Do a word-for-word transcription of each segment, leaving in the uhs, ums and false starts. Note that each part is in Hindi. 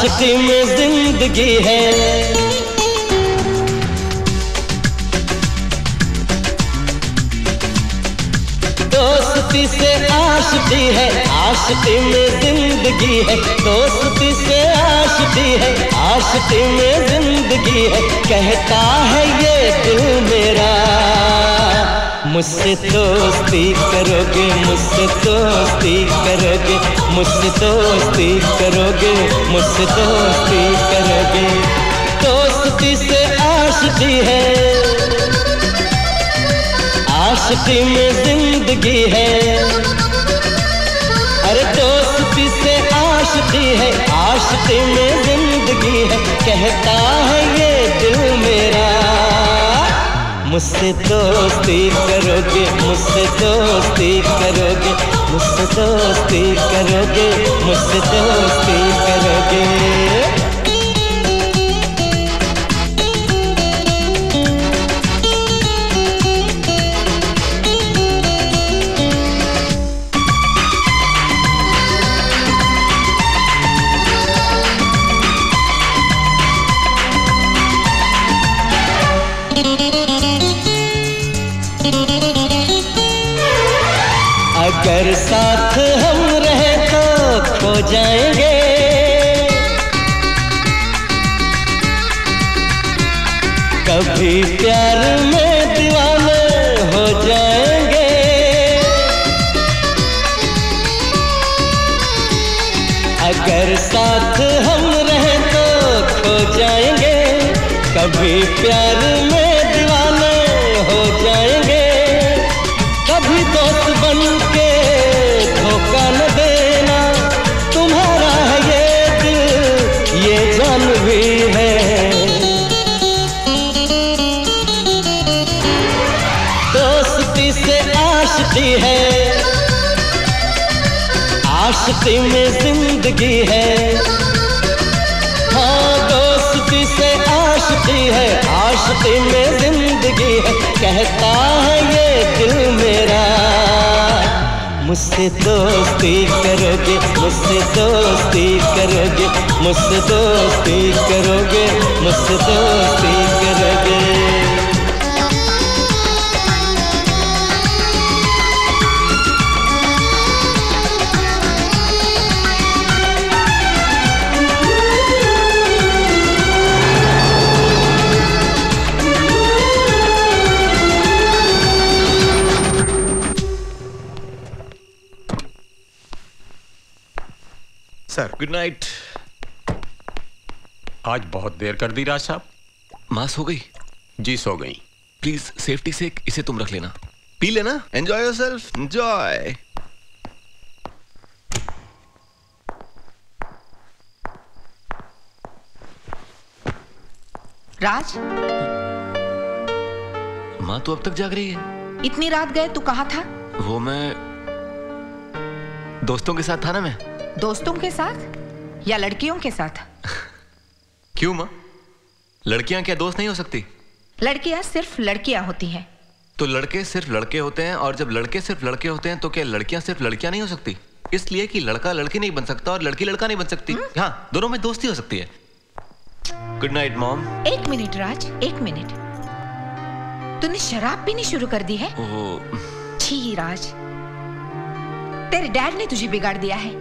आशिकी में जिंदगी है, दोस्ती से आशिकी है, आशिकी में जिंदगी है, दोस्ती से आशिकी है, आशिकी में जिंदगी है। कहता है ये दिल मेरा, मुझसे दोस्ती करोगे, मुझसे दोस्ती करोगे, मुझसे दोस्ती करोगे, मुझसे दोस्ती करोगे। दोस्ती से आशिकी है, आशिकी में जिंदगी है। अरे दोस्ती से आशिकी है, आशिकी में जिंदगी है। कहता है ये दिल मेरा, मुझसे दोस्ती करोगे, मुझसे दोस्ती करोगे, मुझसे दोस्ती करोगे, मुझसे दोस्ती करोगे। अगर साथ हम रहे तो खो जाएंगे, कभी प्यार में दीवाने हो जाएंगे। अगर साथ हम रहे तो खो जाएंगे, कभी प्यार में दीवाने हो जाएंगे। कभी दोस्त बन आशिकी में जिंदगी है, हाँ दोस्ती से आशिकी है, आशिकी में जिंदगी है। कहता है ये दिल मेरा, मुझसे दोस्ती करोगे, मुझसे दोस्ती करोगे, मुझसे दोस्ती करोगे, मुझसे दोस्ती करोगे। Sir good night. आज बहुत देर कर दी राज साहब। मां सो गई? जी सो गई। प्लीज सेफ्टी से इसे तुम रख लेना, पी लेना, एंजॉय योरसेल्फ, एंजॉय। राज, मां तो अब तक जाग रही है। इतनी रात गए तो कहाँ था? वो मैं दोस्तों के साथ था ना। मैं दोस्तों के साथ या लड़कियों के साथ? क्यों मां, लड़कियां क्या दोस्त नहीं हो सकती? लड़कियां सिर्फ लड़कियां होती हैं। तो लड़के सिर्फ लड़के होते हैं, और जब लड़के सिर्फ लड़के होते हैं तो क्या लड़कियां सिर्फ लड़कियां नहीं हो सकती? इसलिए कि लड़का लड़की नहीं बन सकता और लड़की लड़का नहीं बन सकती। हुँ? हाँ, दोनों में दोस्ती हो सकती है। Good night mom. एक मिनट राज, एक मिनट। तूने शराब पीनी शुरू कर दी है? ओ। छी राज, तेरे डैड ने तुझे बिगाड़ दिया है।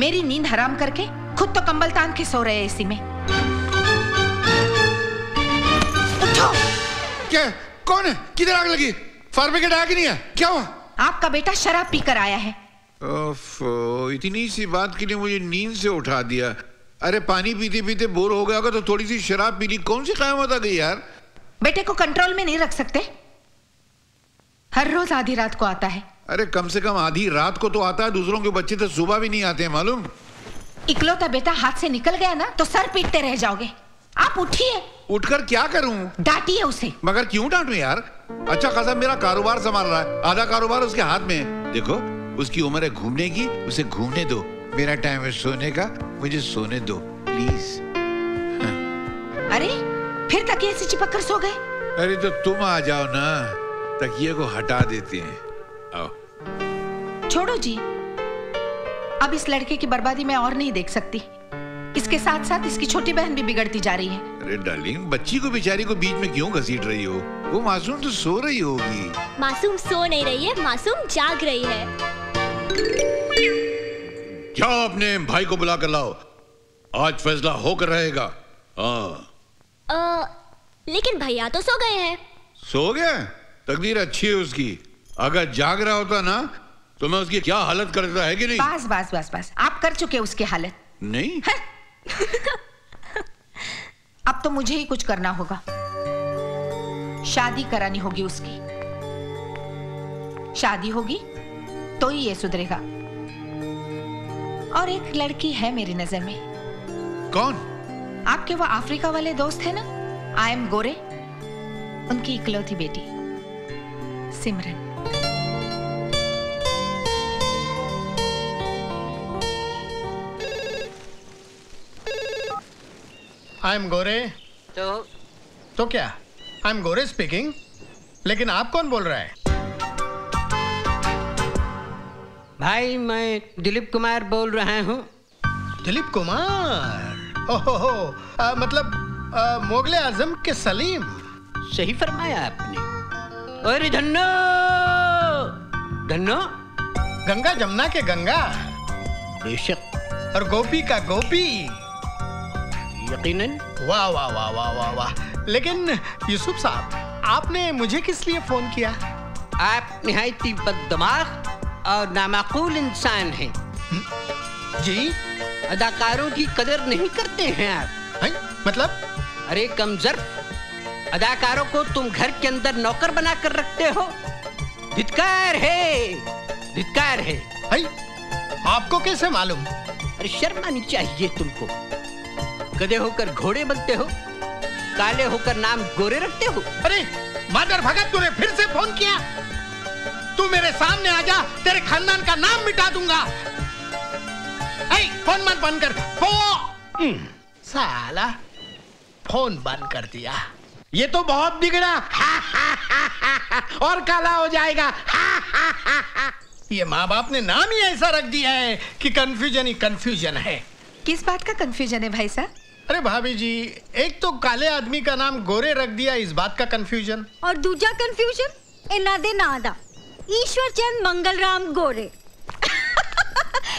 मेरी नींद हराम करके खुद तो कंबल तान के सो रहे हैं इसी में। उठो। क्या? कौन है? किधर आग लगी? फार्मेकेट आग नहीं है? क्या हुआ? आपका बेटा शराब पीकर आया है। ओफो, इतनी सी बात के लिए मुझे नींद से उठा दिया। अरे पानी पीते पीते बोर हो गया होगा तो थोड़ी सी शराब पी ली, कौन सी क़यामत आ गई यार। बेटे को कंट्रोल में नहीं रख सकते? हर रोज आधी रात को आता है। अरे कम से कम आधी रात को तो आता है, दूसरों के बच्चे तो सुबह भी नहीं आते हैं मालूम। इकलौता बेटा हाथ से निकल गया ना तो सर पीटते रह जाओगे। आप उठिए। उठकर क्या करूं? डांटिए उसे। मगर क्यों डांटूं यार, अच्छा खासा मेरा कारोबार संभाल रहा है, आधा कारोबार उसके हाथ में है। देखो उसकी उम्र है घूमने की, उसे घूमने दो। मेरा टाइम है सोने का, मुझे सोने दो प्लीज। हाँ। अरे फिर तकिए से चिपक कर सो गए। अरे तो तुम आ जाओ ना, तकिए को हटा देते हैं। आओ। छोड़ो जी, अब इस लड़के की बर्बादी मैं और नहीं देख सकती। इसके साथ साथ इसकी छोटी बहन भी बिगड़ती जा रही है। अरे डार्लिंग, बच्ची को बेचारी को बीच में क्यों घसीट रही हो? वो मासूम तो सो रही होगी। मासूम सो नहीं रही है, मासूम जाग रही है। जाओ अपने भाई को बुला कर लाओ, आज फैसला होकर रहेगा। आ, लेकिन भैया तो सो गए हैं। सो गए? तकदीर अच्छी है उसकी, अगर जाग रहा होता ना तो मैं उसकी क्या हालत करता है कि नहीं। बस बस बस बस, आप कर चुके उसकी हालत। नहीं है? अब तो मुझे ही कुछ करना होगा, शादी करानी होगी उसकी। शादी होगी तो ही ये सुधरेगा। और एक लड़की है मेरी नजर में। कौन? आपके वो अफ्रीका वाले दोस्त है ना, आई एम गोरे, उनकी इकलौती बेटी सिमरन। आई एम गोरे। तो तो क्या? I am Gore speaking. लेकिन आप कौन बोल रहे हैं? भाई मैं दिलीप कुमार बोल रहा हूँ। दिलीप कुमार, ओहो हो, आ, मतलब मोगले आजम के सलीम। सही फरमाया आपने। और धन्नो धन्नो, गंगा जमुना के गंगा, बेशक, और गोपी का गोपी। यकीनन। वाह वाह वाह वाह वाह वाह। लेकिन यूसुफ साहब, आपने मुझे किस लिए फोन किया? आप निहायत ही बददिमाग और नामाकूल इंसान हैं। जी? अदाकारों की कदर नहीं करते हैं आप। हैं? मतलब? अरे कमजर्फ, अदाकारों को तुम घर के अंदर नौकर बना कर रखते हो। धिक्कार है, धिक्कार है। हैं? आपको कैसे मालूम? अरे शर्म आनी चाहिए तुमको। गधे होकर घोड़े बनते हो, काले होकर नाम गोरे रखते हो। अरे मादर भगत, तूने फिर से फोन किया? तू मेरे सामने आ जा, तेरे खानदान का नाम मिटा दूंगा। ऐ फोन मत बंद कर। फोन साला फोन बंद कर दिया। ये तो बहुत बिगड़ा। हा, हा, हा, हा, हा, और काला हो जाएगा। हा, हा, हा, हा। ये माँ बाप ने नाम ही ऐसा रख दिया है कि कंफ्यूजन ही कंफ्यूजन है। किस बात का कंफ्यूजन है भाई साहब? अरे भाभी जी, एक तो काले आदमी का नाम गोरे रख दिया, इस बात का कंफ्यूजन। और दूसरा कंफ्यूजन इना दे नादा ईश्वर चंद मंगलराम गोरे।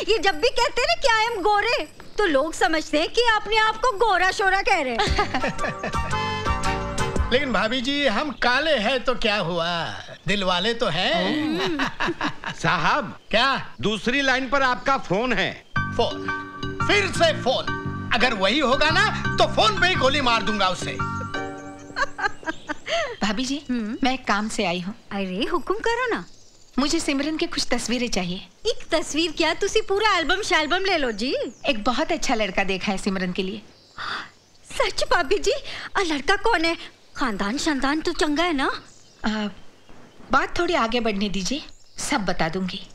ये जब भी कहते हैं ना कि आई एम गोरे, तो लोग समझते हैं कि आपने आपको गोरा शोरा कह रहे हैं। लेकिन भाभी जी, हम काले हैं तो क्या हुआ, दिल वाले तो हैं। साहब क्या? दूसरी लाइन पर आपका फोन है। फोन? फिर से फोन? अगर वही होगा ना तो फोन पे ही गोली मार दूंगा उसे। भाभी जी, मैं काम से आई हूँ। अरे हुक्म करो ना। मुझे सिमरन के कुछ तस्वीरें चाहिए। एक तस्वीर क्या, तुसी पूरा एल्बम शैल्बम ले लो जी। एक बहुत अच्छा लड़का देखा है सिमरन के लिए। सच भाभी जी? और लड़का कौन है? खानदान शानदान तो चंगा है ना? आ, बात थोड़ी आगे बढ़ने दीजिए, सब बता दूंगी।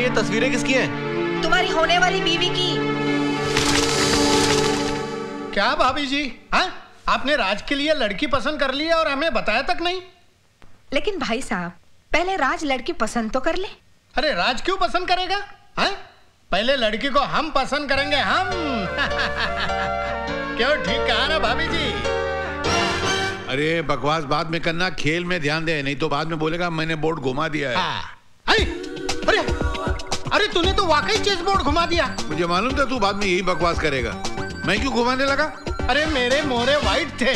ये तस्वीरें किसकी हैं? तुम्हारी होने वाली बीवी की। क्या भाभी जी, हाँ? आपने राज के लिए लड़की पसंद कर ली और हमें बताया तक नहीं। लेकिन भाई साहब, पहले राज लड़की पसंद तो कर ले। अरे राज क्यों पसंद करेगा, हाँ? पहले लड़की को हम पसंद करेंगे हम। क्यों, ठीक कहा ना भाभी जी? अरे बकवास बाद में करना, खेल में ध्यान दे, नहीं तो बाद में बोलेगा मैंने बोर्ड घुमा दिया है। हाँ। अरे अरे अरे तूने तो वाकई चेस बोर्ड घुमा दिया। मुझे मालूम था तू बाद में यही बकवास करेगा। मैं क्यों घुमाने लगा? अरे मेरे मोरे वाइट थे।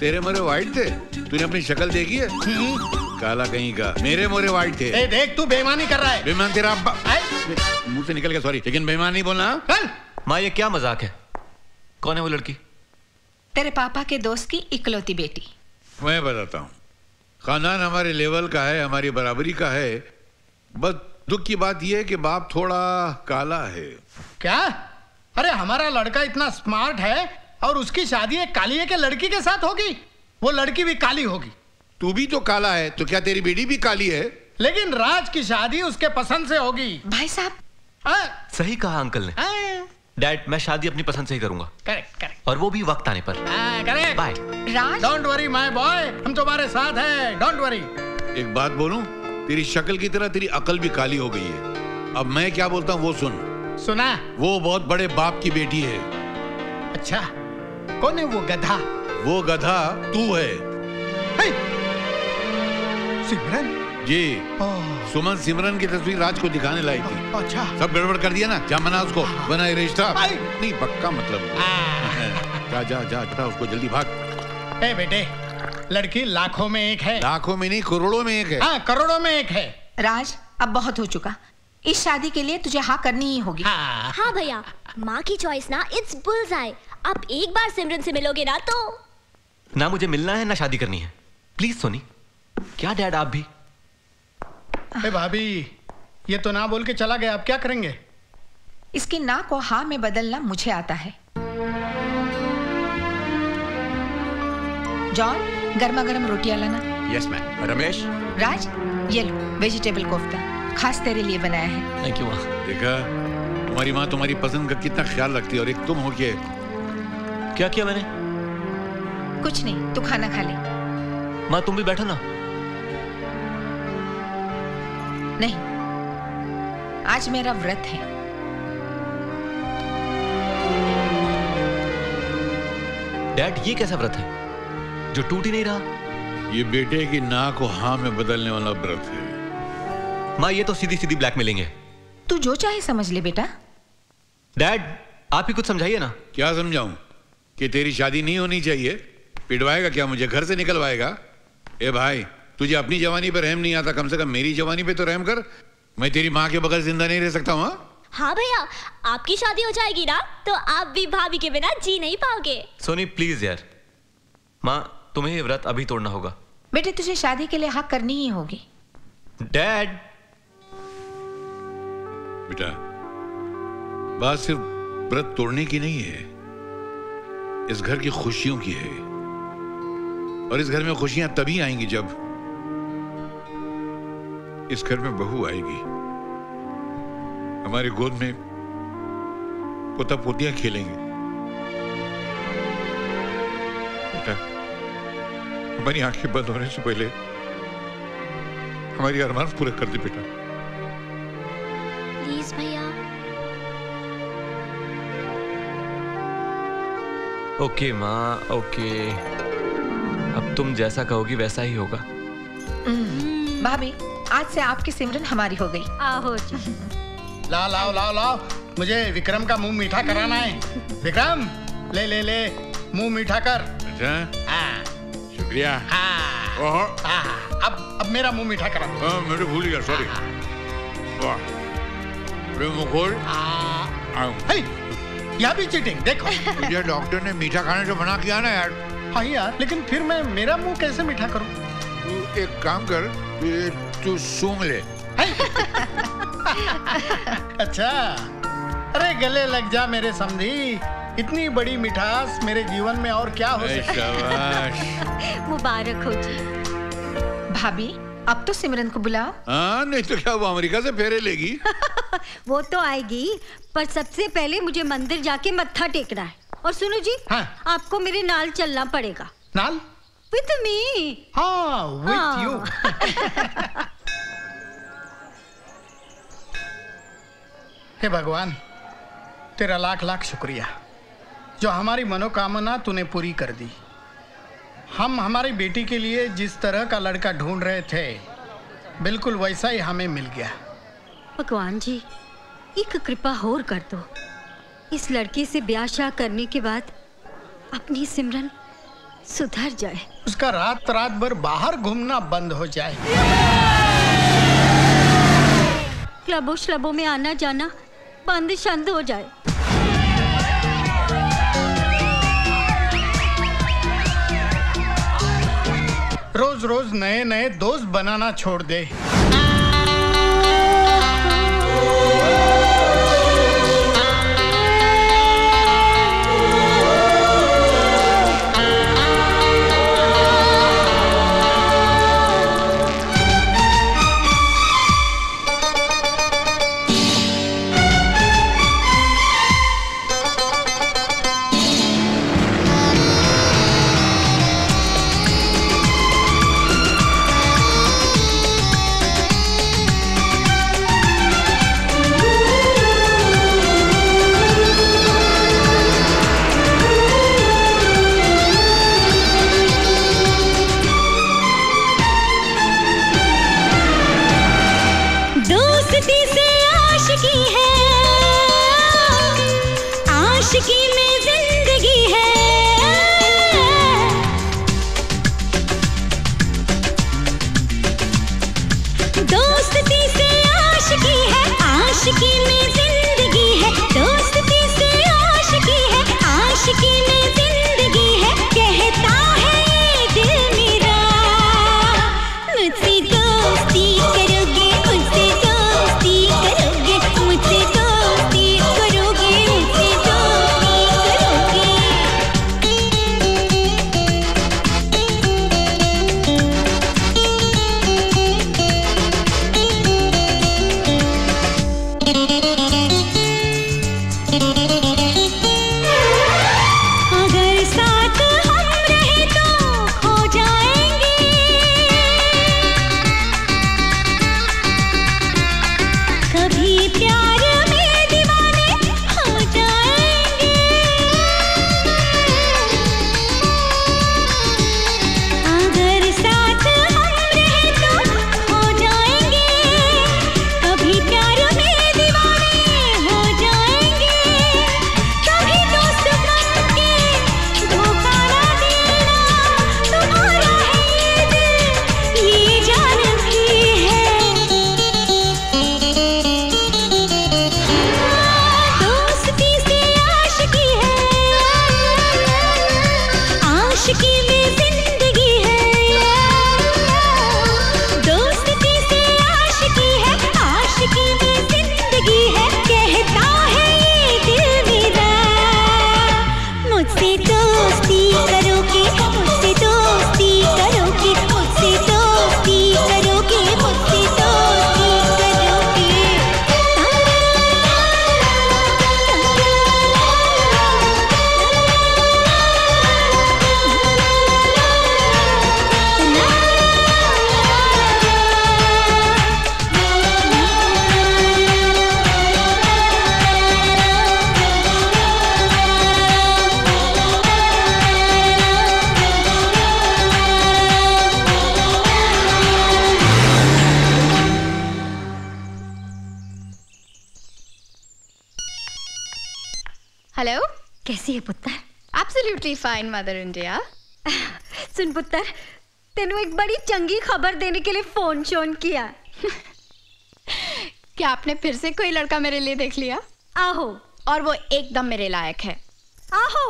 तेरे मोरे वाइट थे? तूने अपनी शक्ल देखी है? काला कहीं का। मेरे मोरे वाइट थे। ए, देख तू बेईमानी कर रहा है। बेईमान तेरा अब्बा। मुंह से निकल गया, सॉरी, लेकिन बेईमान नहीं बोलना। माँ ये क्या मजाक है? कौन है वो लड़की? तेरे पापा के दोस्त की इकलौती बेटी। मैं बताता हूँ, खानदान हमारे लेवल का है, हमारी बराबरी का है। बस दुख की बात यह है कि बाप थोड़ा काला है। क्या? अरे हमारा लड़का इतना स्मार्ट है और उसकी शादी एक कालिए के लड़की के साथ होगी, वो लड़की भी काली होगी। तू भी तो काला है, तो क्या तेरी बेटी भी काली है? लेकिन राज की शादी उसके पसंद से होगी। भाई साहब सही कहा अंकल ने। आ? डैड, मैं शादी अपनी पसंद से ही करूंगा। Correct correct. और वो भी वक्त आने पर। Correct. Bye. Raj. Don't worry my boy, हम तुम्हारे साथ हैं। Don't worry. एक बात बोलूं, तेरी शक्ल की तरह तेरी अकल भी काली हो गई है। अब मैं क्या बोलता हूँ वो सुन। सुना? वो बहुत बड़े बाप की बेटी है। अच्छा, कौन है वो गधा? वो गधा तू है। है? सिमरन जी, सुमन सिमरन की तस्वीर राज को दिखाने लाई थी। अच्छा, सब गड़बड़ कर दिया ना, क्या मना उसको, बना रिश्ता नहीं पक्का मतलब। जा जा जा जा उसको जल्दी भाग। ए बेटे, लड़की लाखों में एक है। लाखों में नहीं, करोड़ों में एक है। हाँ, करोड़ों में एक है। राज, अब बहुत हो चुका, इस शादी के लिए तुझे हाँ करनी ही होगी। हाँ, हाँ भैया, माँ की चॉइस ना, इट्स बुल्सआई। अब एक बार सिमरन से मिलोगे ना तो। ना मुझे मिलना है ना शादी करनी है, प्लीज सोनी। क्या डैड आप भी? ए भाभी, ये तो ना बोल के चला गया, आप क्या करेंगे? इसकी ना को हाँ में बदलना मुझे आता है। जॉन, गर्मा गर्म रोटियां लाना। Yes ma'am. रमेश। राज, ये लो वेजिटेबल कोफ्ता, खास तेरे लिए बनाया है। थैंक यू माँ। देखा, तुम्हारी माँ तुम्हारी पसंद का कितना ख्याल रखती है, और एक तुम हो के क्या किया मैंने? कुछ नहीं, तू खाना खा ले। माँ तुम भी बैठो ना। नहीं, आज मेरा व्रत है। डैड, ये कैसा व्रत है जो टूट ही नहीं रहा? ये बेटे की ना को हाँ में बदलने वाला व्रत है। माँ ये तो सीधी सीधी ब्लैकमेलिंग है। तू जो चाहे समझ ले बेटा। डैड, आप ही कुछ समझाइए ना। क्या समझाऊं, कि तेरी शादी नहीं होनी चाहिए? पिटवाएगा क्या मुझे, घर से निकलवाएगा? ए भाई, तुझे अपनी जवानी पर रहम नहीं आता, कम से कम मेरी जवानी पे तो रहम कर। मैं तेरी माँ के बगैर जिंदा नहीं रह सकता हूँ। हाँ भैया, आपकी शादी हो जाएगी ना, तो आप भी भाभी के बिना जी नहीं पाओगे। सोनी प्लीज यार, माँ तुम्हें ये व्रत अभी तोड़ना होगा। बेटे तुझे शादी के लिए हक करनी ही होगी। डैड। बेटा, बात सिर्फ व्रत तोड़ने की नहीं है, इस घर की खुशियों की है, और इस घर में खुशियां तभी आएंगी जब इस घर में बहू आएगी, हमारी गोद में पोता पोतियां खेलेंगे। बेटा, हमारी आंखें बंद होने से पहले हमारी अरमान पूरे कर दे बेटा। प्लीज भैया। ओके माँ, ओके, अब तुम जैसा कहोगी वैसा ही होगा। भाभी, आज से आपकी सिमरन हमारी हो गई। आहो जी। लाओ लाओ लाओ लाओ, मुझे विक्रम का मुंह मीठा कराना है। विक्रम, ले ले ले, मुंह मीठा कर। अच्छा? हाँ। शुक्रिया। हाँ। ओहो। हाँ। अब अब मेरा मुंह मीठा करा। हाँ, मेरे भूल गया, सॉरी। वाह। रे मुकुल। हाँ। हे, यह भी चीटिंग देखो। मुझे डॉक्टर ने मीठा खाने से मना किया ना यार। हाँ यार, लेकिन फिर मैं मेरा मुँह कैसे मीठा करूँ? तू एक काम कर, तू सूंघ ले। अच्छा, अरे गले लग जा मेरे समधी, इतनी बड़ी मिठास मेरे जीवन में और क्या हो सकता। मुबारक हो जी। भाभी, अब तो सिमरन को बुलाओ। हाँ, नहीं तो क्या वो अमेरिका से फेरे लेगी? वो तो आएगी, पर सबसे पहले मुझे मंदिर जाके मत्था टेकना है। और सुनो जी, हाँ? आपको मेरे नाल चलना पड़ेगा। नाल? With me। हाँ, with हाँ। you। हे भगवान, तेरा लाख लाख शुक्रिया जो हमारी मनोकामना तूने पूरी कर दी। हम हमारी बेटी के लिए जिस तरह का लड़का ढूंढ रहे थे बिल्कुल वैसा ही हमें मिल गया। भगवान जी, एक कृपा और कर दो। इस लड़की से ब्याह शाह करने के बाद अपनी सिमरन सुधर जाए, उसका रात रात भर बाहर घूमना बंद हो जाए, क्लबों श्लबों में आना जाना बंद शंद हो जाए। रोज रोज नए नए दोस्त बनाना छोड़ दे। Fine mother India. सुन पुत्र, तेनू एक बड़ी चंगी खबर देने के लिए फोन शोन किया। क्या आपने फिर से कोई लड़का मेरे लिए देख लिया? आहो। और वो एकदम मेरे लायक है। आहो।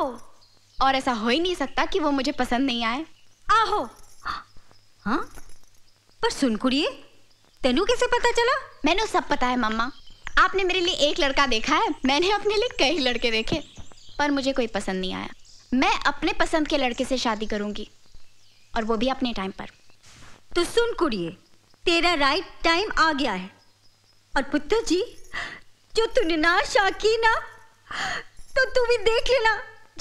और ऐसा हो ही नहीं सकता कि वो मुझे पसंद नहीं आए। आहो। हाँ, पर सुन कुड़िए, तेनू कैसे पता चला? मैंने सब पता है मम्मा। आपने मेरे लिए एक लड़का देखा है, मैंने अपने लिए कई लड़के देखे, पर मुझे कोई पसंद नहीं आया। मैं अपने पसंद के लड़के से शादी करूंगी, और वो भी अपने टाइम पर। तो सुन कुड़िए, तेरा राइट टाइम आ गया है। और पुत्र जी, जो तूने ना शाकी ना, तो तू भी देख लेना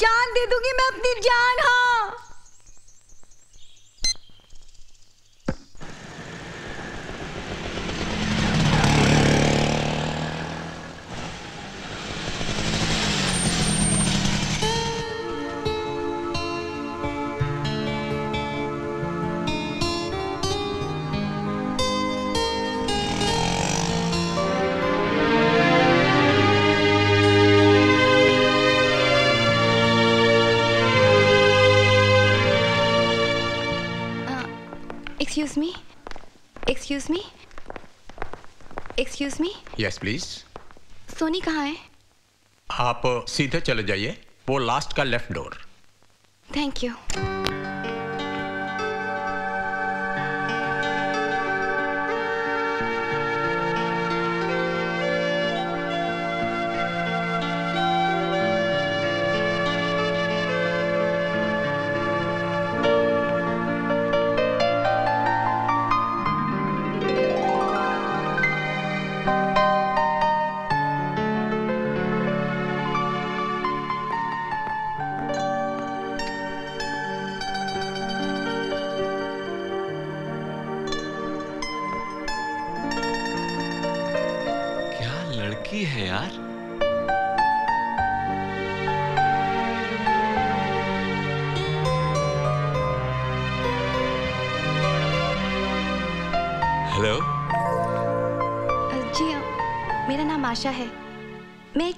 जान दे दूंगी मैं अपनी जान। हाँ Excuse me. Excuse me. Excuse me. Yes, please. Soni कहाँ है? आप सीधे चले जाइए, वो लास्ट का left door. Thank you.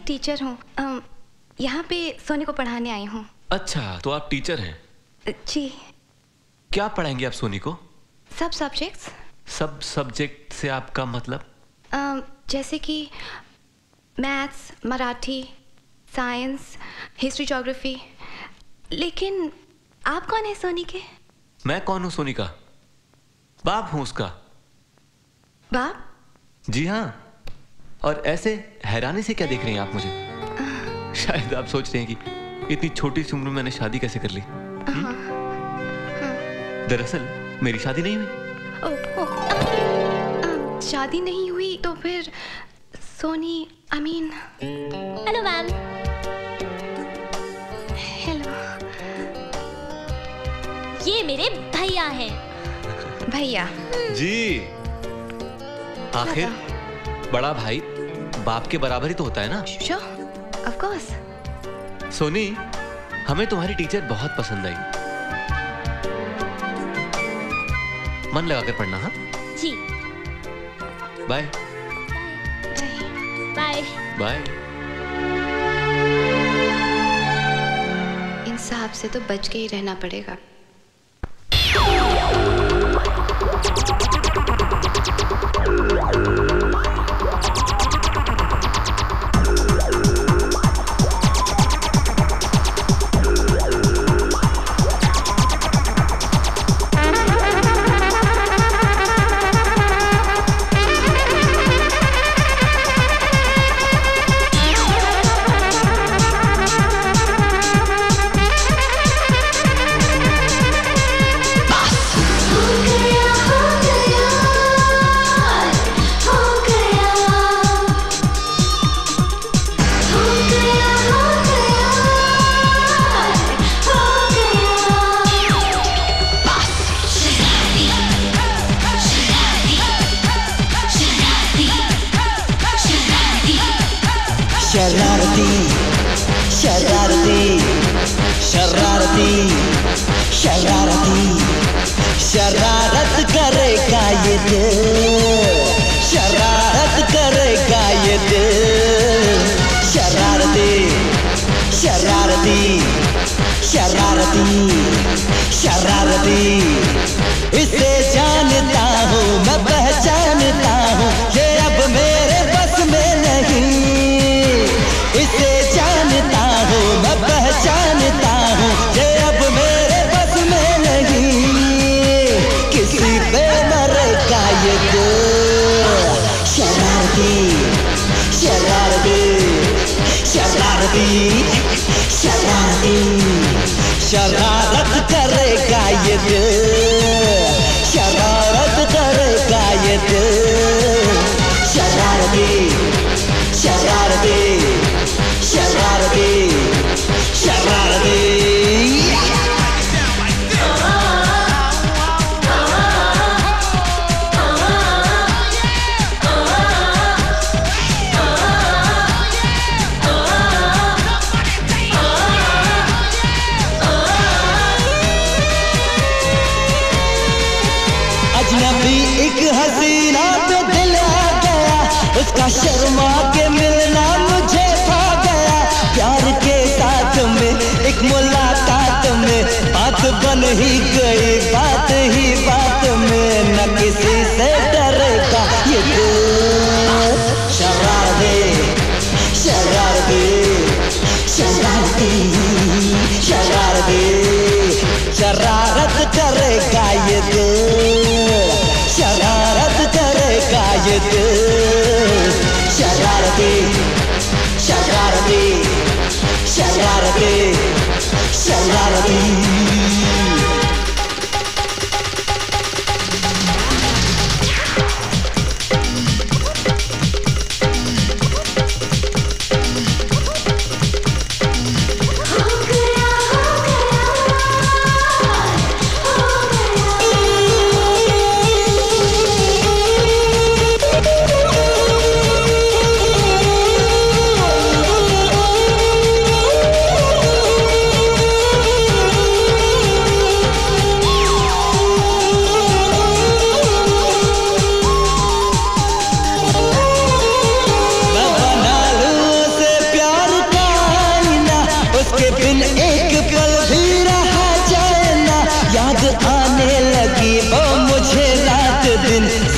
Teacher हूँ, यहाँ पे सोनी को पढ़ाने आई हूँ। अच्छा, तो आप टीचर हैं? जी। क्या पढ़ाएंगे आप सोनी को? सब सब्जेक्ट्स। सब सब्जेक्ट से आपका मतलब? आ, जैसे कि maths, Marathi, science, history, geography. लेकिन आप कौन है सोनी के? मैं कौन हूँ सोनी का? बाप हूँ उसका। बाप? जी हाँ। और ऐसे हैरानी से क्या देख रहे हैं आप मुझे? आ, शायद आप सोच रहे हैं कि इतनी छोटी सी उम्र में मैंने शादी कैसे कर ली। दरअसल मेरी शादी नहीं हुई। ओ, ओ, आ, शादी नहीं हुई तो फिर Soni I mean. Hello ma'am. Hello, ये मेरे भैया हैं। भैया जी। आखिर बड़ा भाई बाप के बराबर ही तो होता है ना? Sure, of course. सोनी, हमें तुम्हारी टीचर बहुत पसंद आई। मन लगाकर पढ़ना। हाँ जी। Bye bye bye. इन साहब से तो बच के ही रहना पड़ेगा। Shut up.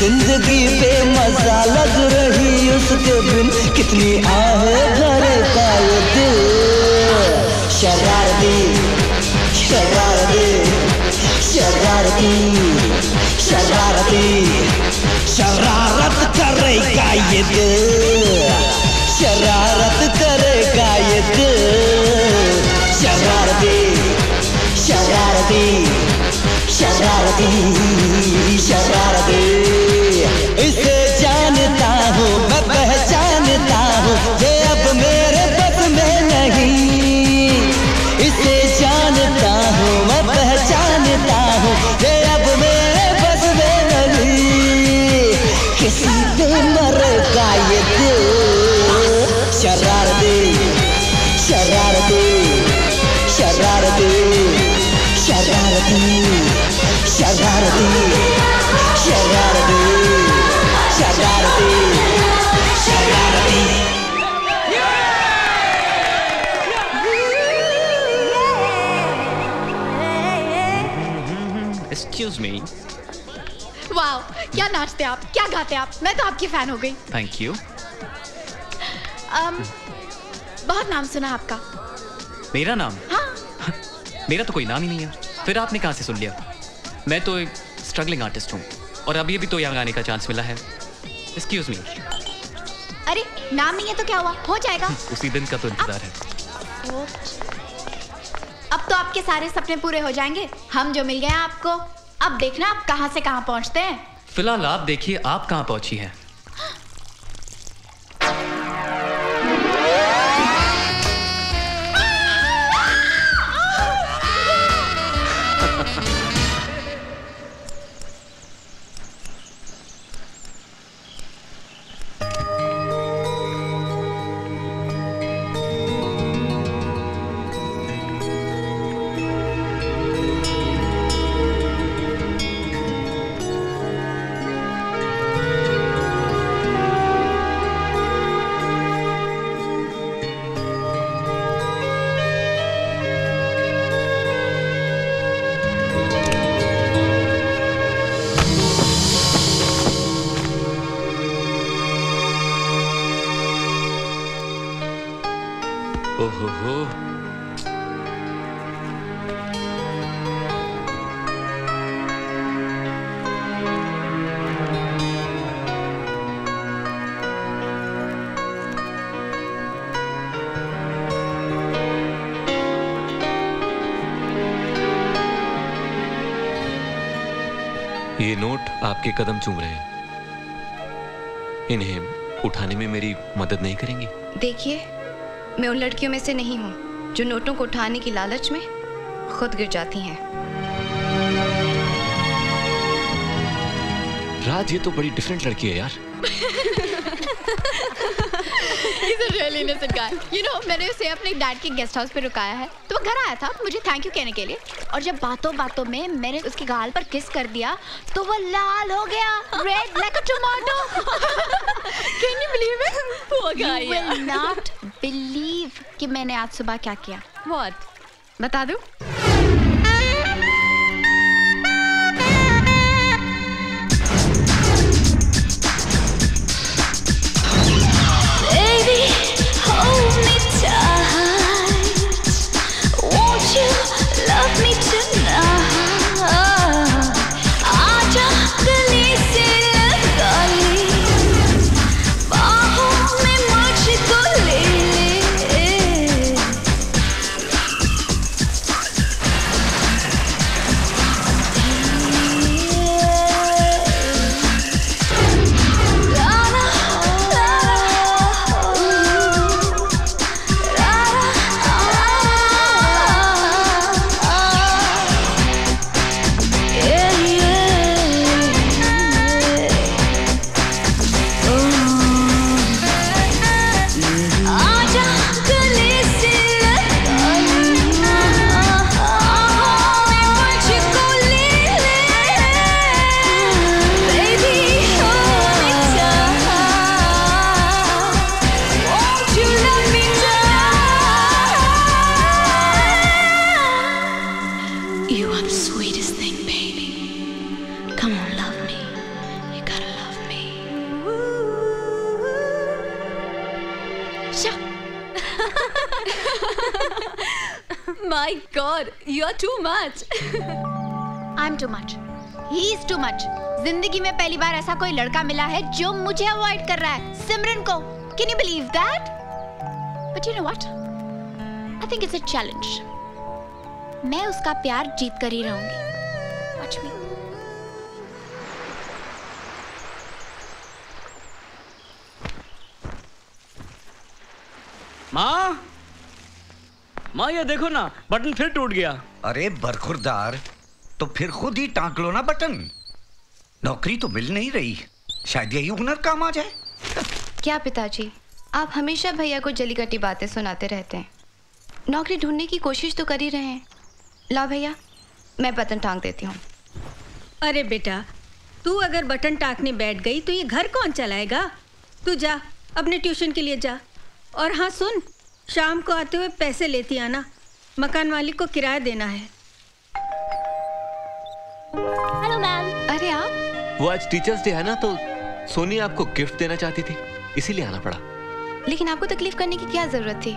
जिंदगी बेमजा लग रही उसके बिन, कितनी आहें भरे पाए दिल। शरारती शरारती शरारती शरारती शरारत करेगा ये दिल, शरारत करेगा ये दिल। शरारती शरारती शरारती शरारती शरारती शरारती शरारती शरारती। Excuse me. वाओ, क्या नाचते आप, क्या गाते आप, मैं तो आपकी फैन हो गई। Thank you. बहुत नाम सुना आपका। मेरा नाम? हाँ। मेरा तो कोई नाम ही नहीं है, फिर आपने कहाँ से सुन लिया? मैं तो एक स्ट्रगलिंग आर्टिस्ट हूँ और अभी अभी तो यहाँ गाने का चांस मिला है। Excuse me. अरे नाम नहीं है तो क्या हुआ, हो जाएगा। उसी दिन का तो इंतजार है। अब तो आपके सारे सपने पूरे हो जाएंगे, हम जो मिल गए आपको। अब देखना आप कहाँ से कहाँ पहुँचते हैं। फिलहाल आप देखिए आप कहाँ पहुँची हैं। ये नोट आपके कदम चूम रहे हैं, इन्हें उठाने में मेरी मदद नहीं करेंगी? देखिए, मैं उन लड़कियों में से नहीं हूँ जो नोटों को उठाने की लालच में खुद गिर जाती हैं। राज, ये तो बड़ी डिफरेंट लड़की है यार। He's a really innocent guy. You know, मैंने उसे अपने डैड के गेस्ट हाउस पे रुकाया है, तो वो घर आया था मुझे थैंक यू कहने के लिए, और जब बातों बातों में मैंने उसकी गाल पर किस कर दिया तो वो लाल हो गया, red like a tomato. Can you believe it? Poor guy. You will not believe कि मैंने आज सुबह क्या किया। What? बता दूँ? My God, you are too much. I'm too much. He is too much. जिंदगी में पहली बार ऐसा कोई लड़का मिला है जो मुझे अवॉइड कर रहा है, सिमरन को. Can you believe that? But you know what? I think it's a challenge. मैं उसका प्यार जीत कर ही रहूंगी. Watch me. माँ, माँ ये देखो ना, बटन फिर टूट गया. अरे बरखुरदार, तो फिर खुद ही टांक लो ना बटन. नौकरी तो मिल नहीं रही, शायद यही हुनर काम आ जाए. क्या पिताजी, आप हमेशा भैया को जलीकटी बातें सुनाते रहते हैं. नौकरी ढूंढने की कोशिश तो कर ही रहे हैं. लाओ भैया, मैं बटन टांग देती हूँ. अरे बेटा, तू अगर बटन टाँगने बैठ गई तो ये घर कौन चलाएगा. तू जा अपने ट्यूशन के लिए जा. और हाँ सुन, शाम को आते हुए पैसे लेती आना. मकान मालिक को किराया देना है. Hello ma'am. अरे आप, वो आज टीचर्स डे है ना, तो सोनी आपको गिफ्ट देना चाहती थी, इसीलिए आना पड़ा. लेकिन आपको तकलीफ करने की क्या जरूरत थी,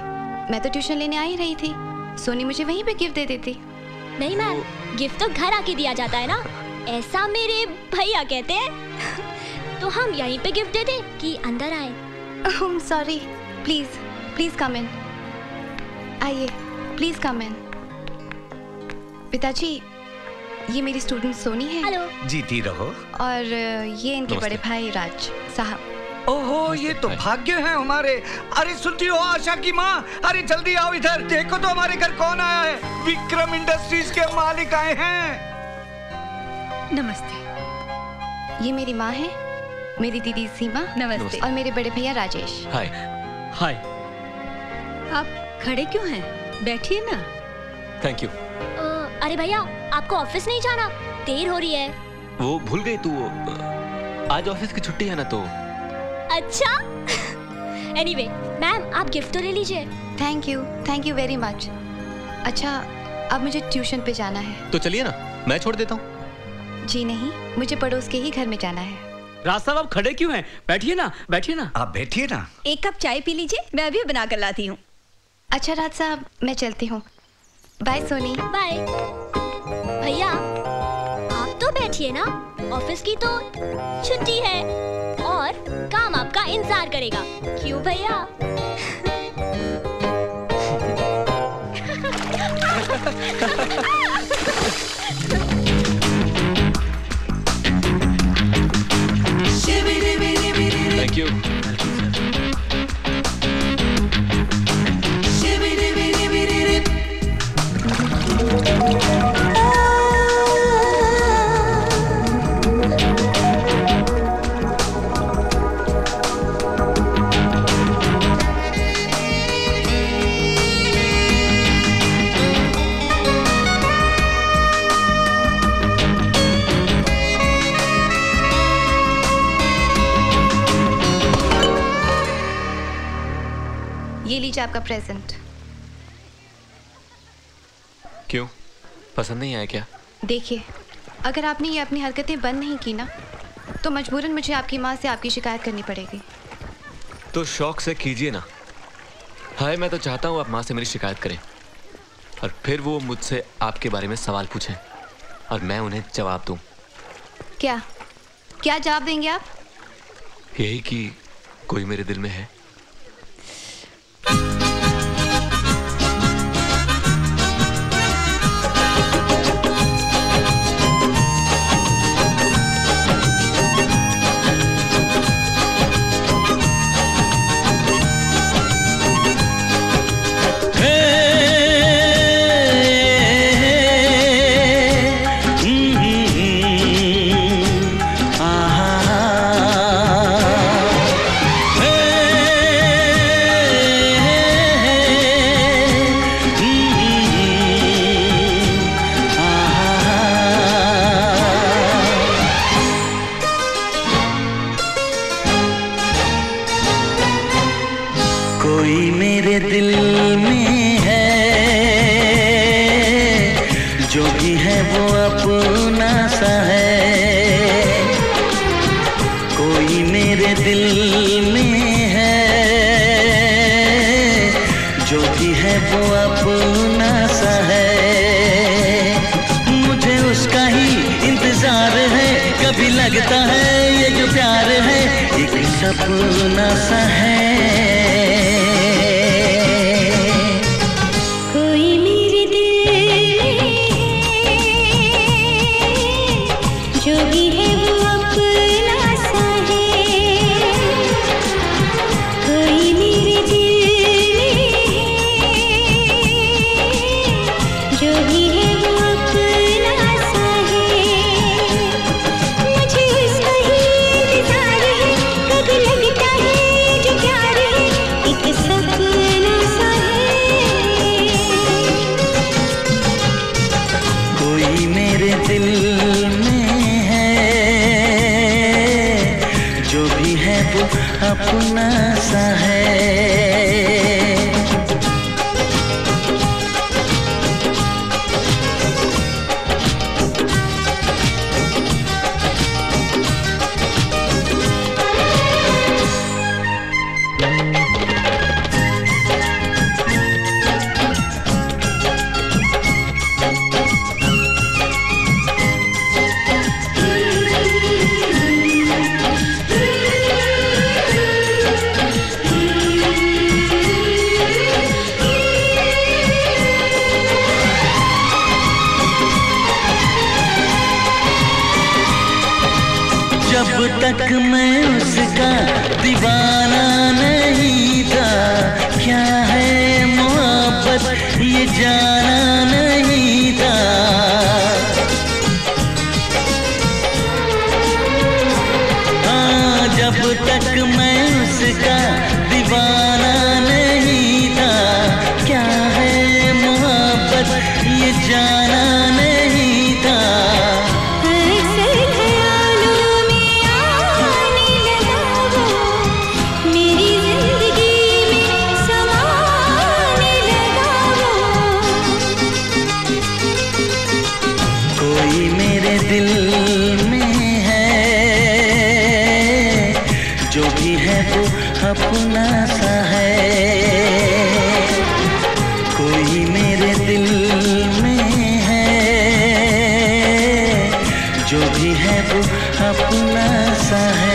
मैं तो ट्यूशन लेने आ ही रही थी. सोनी मुझे वहीं पे गिफ्ट दे देती. नहीं मैम, गिफ्ट तो घर आके दिया जाता है ना, ऐसा मेरे भैया कहते हैं. तो हम यहीं पे गिफ्ट दे दें कि अंदर आए. Sorry, please please come in. आइए, प्लीज कम इन. पिताजी, ये मेरी स्टूडेंट सोनी है. हेलो. जीती रहो. और ये इनके बड़े भाई राज साहब. ओहो, ये तो भाग्य है हमारे. अरे सुनती हो आशा की माँ, अरे जल्दी आओ इधर. देखो तो हमारे घर कौन आया है. विक्रम इंडस्ट्रीज के मालिक आए हैं. नमस्ते. ये मेरी माँ है, मेरी दीदी सीमा. नमस्ते. और मेरे बड़े भैया राजेश. हाय हाय. आप खड़े क्यों हैं? बैठिए ना. Thank you. अरे भैया, आपको ऑफिस नहीं जाना? देर हो रही है. वो भूल गई तू, आज ऑफिस की छुट्टी है ना. तो अच्छा. एनीवे, मैम आप गिफ्ट तो ले लीजिए. Thank you, thank you very much. अच्छा, अब मुझे ट्यूशन पे जाना है. तो चलिए ना, मैं छोड़ देता हूँ. जी नहीं, मुझे पड़ोस के ही घर में जाना है. राज साहब, आप खड़े क्यों हैं? बैठिए ना, बैठिए ना. आप बैठिए ना. एक कप चाय पी लीजिए, मैं अभी बना कर लाती हूँ. अच्छा राज साहब, मैं चलती हूँ. बाय सोनी. बाय. भैया, आप तो बैठिए ना. ऑफिस की तो छुट्टी है और काम आपका इंतजार करेगा. क्यों भैया? Thank you. आपका प्रेजेंट. क्यों, पसंद नहीं आया क्या? देखिए, अगर आपने ये अपनी हरकतें बंद नहीं की ना, तो मजबूरन मुझे आपकी माँ से आपकी शिकायत करनी पड़ेगी. तो शौक से कीजिए ना. हाय, मैं तो चाहता हूँ आप माँ से मेरी शिकायत करें और फिर वो मुझसे आपके बारे में सवाल पूछें और मैं उन्हें जवाब दूँ. क्या क्या जवाब देंगे आप? यही कि कोई मेरे दिल में है. कोई मेरे दिल में है वो अपना सा है, मुझे उसका ही इंतजार है। कभी लगता है ये जो प्यार है एक सपना सा है। अपना सा है। तक मैं उसका दीवाना नहीं था, क्या है मोहब्बत ये जाना नहीं था। हाँ, जब तक मैं उसका दीवाना नहीं था, क्या है मोहब्बत ये जाना नहीं था। अपना सा है, कोई मेरे दिल में है, जो भी है वो अपना सा है।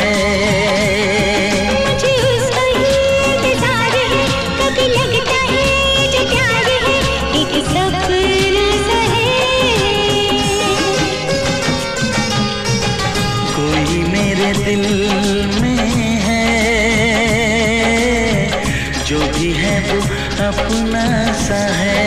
अपना सा है।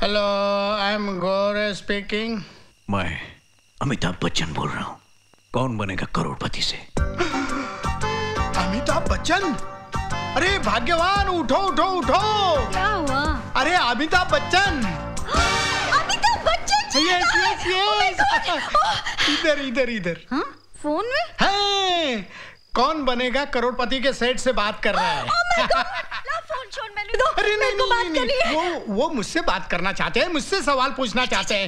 Hello, I am Gore speaking. मैं अमिताभ बच्चन बोल रहा हूँ। कौन बनेगा करोड़पति से। अमिताभ बच्चन, अरे भाग्यवान, उठो उठो उठो। क्या हुआ? अरे Amitabh Bachchan, Amitabh Bachchan. Yes yes yes, इधर इधर इधर। हाँ, फोन में है। कौन बनेगा करोड़पति के सेट से बात कर रहा है। oh my God! ला फोन छोड़, मैंने दो। अरे नहीं नहीं, बात नहीं, नहीं। वो वो मुझसे बात करना चाहते हैं, मुझसे सवाल पूछना चाहते हैं।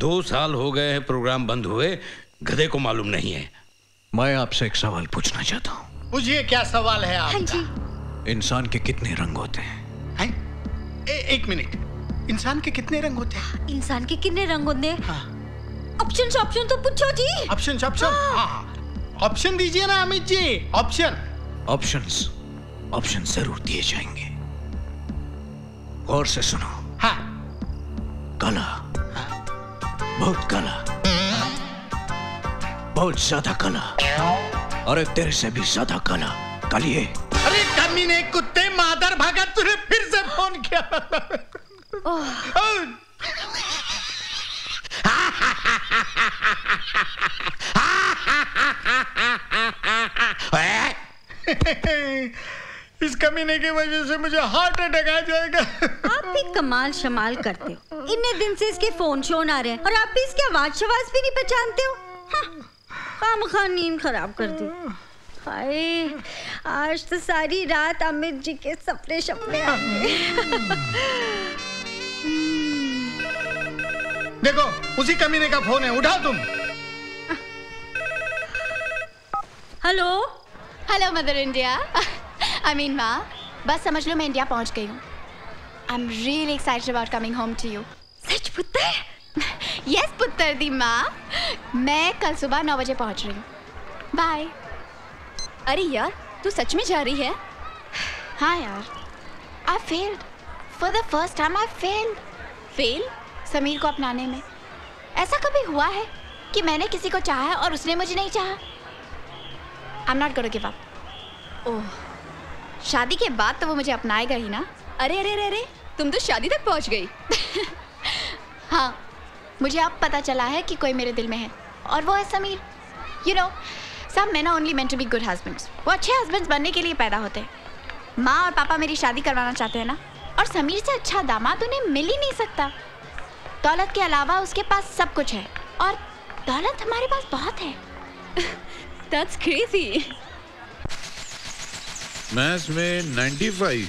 दो साल हो गए हैं प्रोग्राम बंद हुए, गधे को मालूम नहीं है। मैं आपसे एक सवाल पूछना चाहता हूँ। पूछिए, क्या सवाल है आपका? इंसान के कितने रंग होते हैं? है? ए, एक मिनट, इंसान के कितने रंग होते हैं? इंसान के कितने रंग होते हैं? ऑप्शन ऑप्शन तो पूछो जी। ऑप्शन ऑप्शन हाँ, ऑप्शन दीजिए ना Amit ji. Option options option जरूर दिए जाएंगे। गौर से सुनो। हाँ। काला, हाँ। बहुत काला, हाँ। बहुत ज्यादा काला, अरे तेरे से भी ज्यादा काला। कालिए, अरे कमीने कुत्ते, मादर भागा, तूने फिर से फोन किया। ओह। इस कमीने की वजह से मुझे हार्ट अटैक आ जाएगा। आप भी कमाल शमाल करते हो। इतने दिन से इसके फोन शोन आ रहे हैं और आप भी इसकी आवाज शवाज भी नहीं पहचानते हो। काम खा नींद खराब कर दी। हाय, आज तो सारी रात अमित जी के सपने सपने आ गए। देखो उसी कमीने का फोन है, उठाओ तुम। Hello hello mother India, I mean माँ, बस समझ लो मैं इंडिया पहुँच गई हूँ। I am really excited about coming home to you. सच पुत्तर? यस पुत्तर दी माँ, मैं कल सुबह नौ बजे पहुँच रही हूँ। बाय। अरे यार तू सच में जा रही है? हाँ यार, I failed for the first time. I failed fail Sameer को अपनाने में। ऐसा कभी हुआ है कि मैंने किसी को चाहा और उसने मुझे नहीं चाहा? I am not gonna give up. ओह, शादी के बाद तो वो मुझे अपनाएगा ही ना। अरे अरे अरे अरे, तुम तो शादी तक पहुंच गई। हाँ, मुझे अब पता चला है कि कोई मेरे दिल में है और वो है समीर। यू नो, सब man are only meant to be good husbands. वो अच्छे हस्बैंड्स बनने के लिए पैदा होते हैं। माँ और पापा मेरी शादी करवाना चाहते हैं ना, और समीर से अच्छा दामाद उन्हें मिल ही नहीं सकता। दौलत के अलावा उसके पास सब कुछ है और दौलत हमारे पास बहुत है। That's crazy. मैथ्स में नाइन्टी फाइव,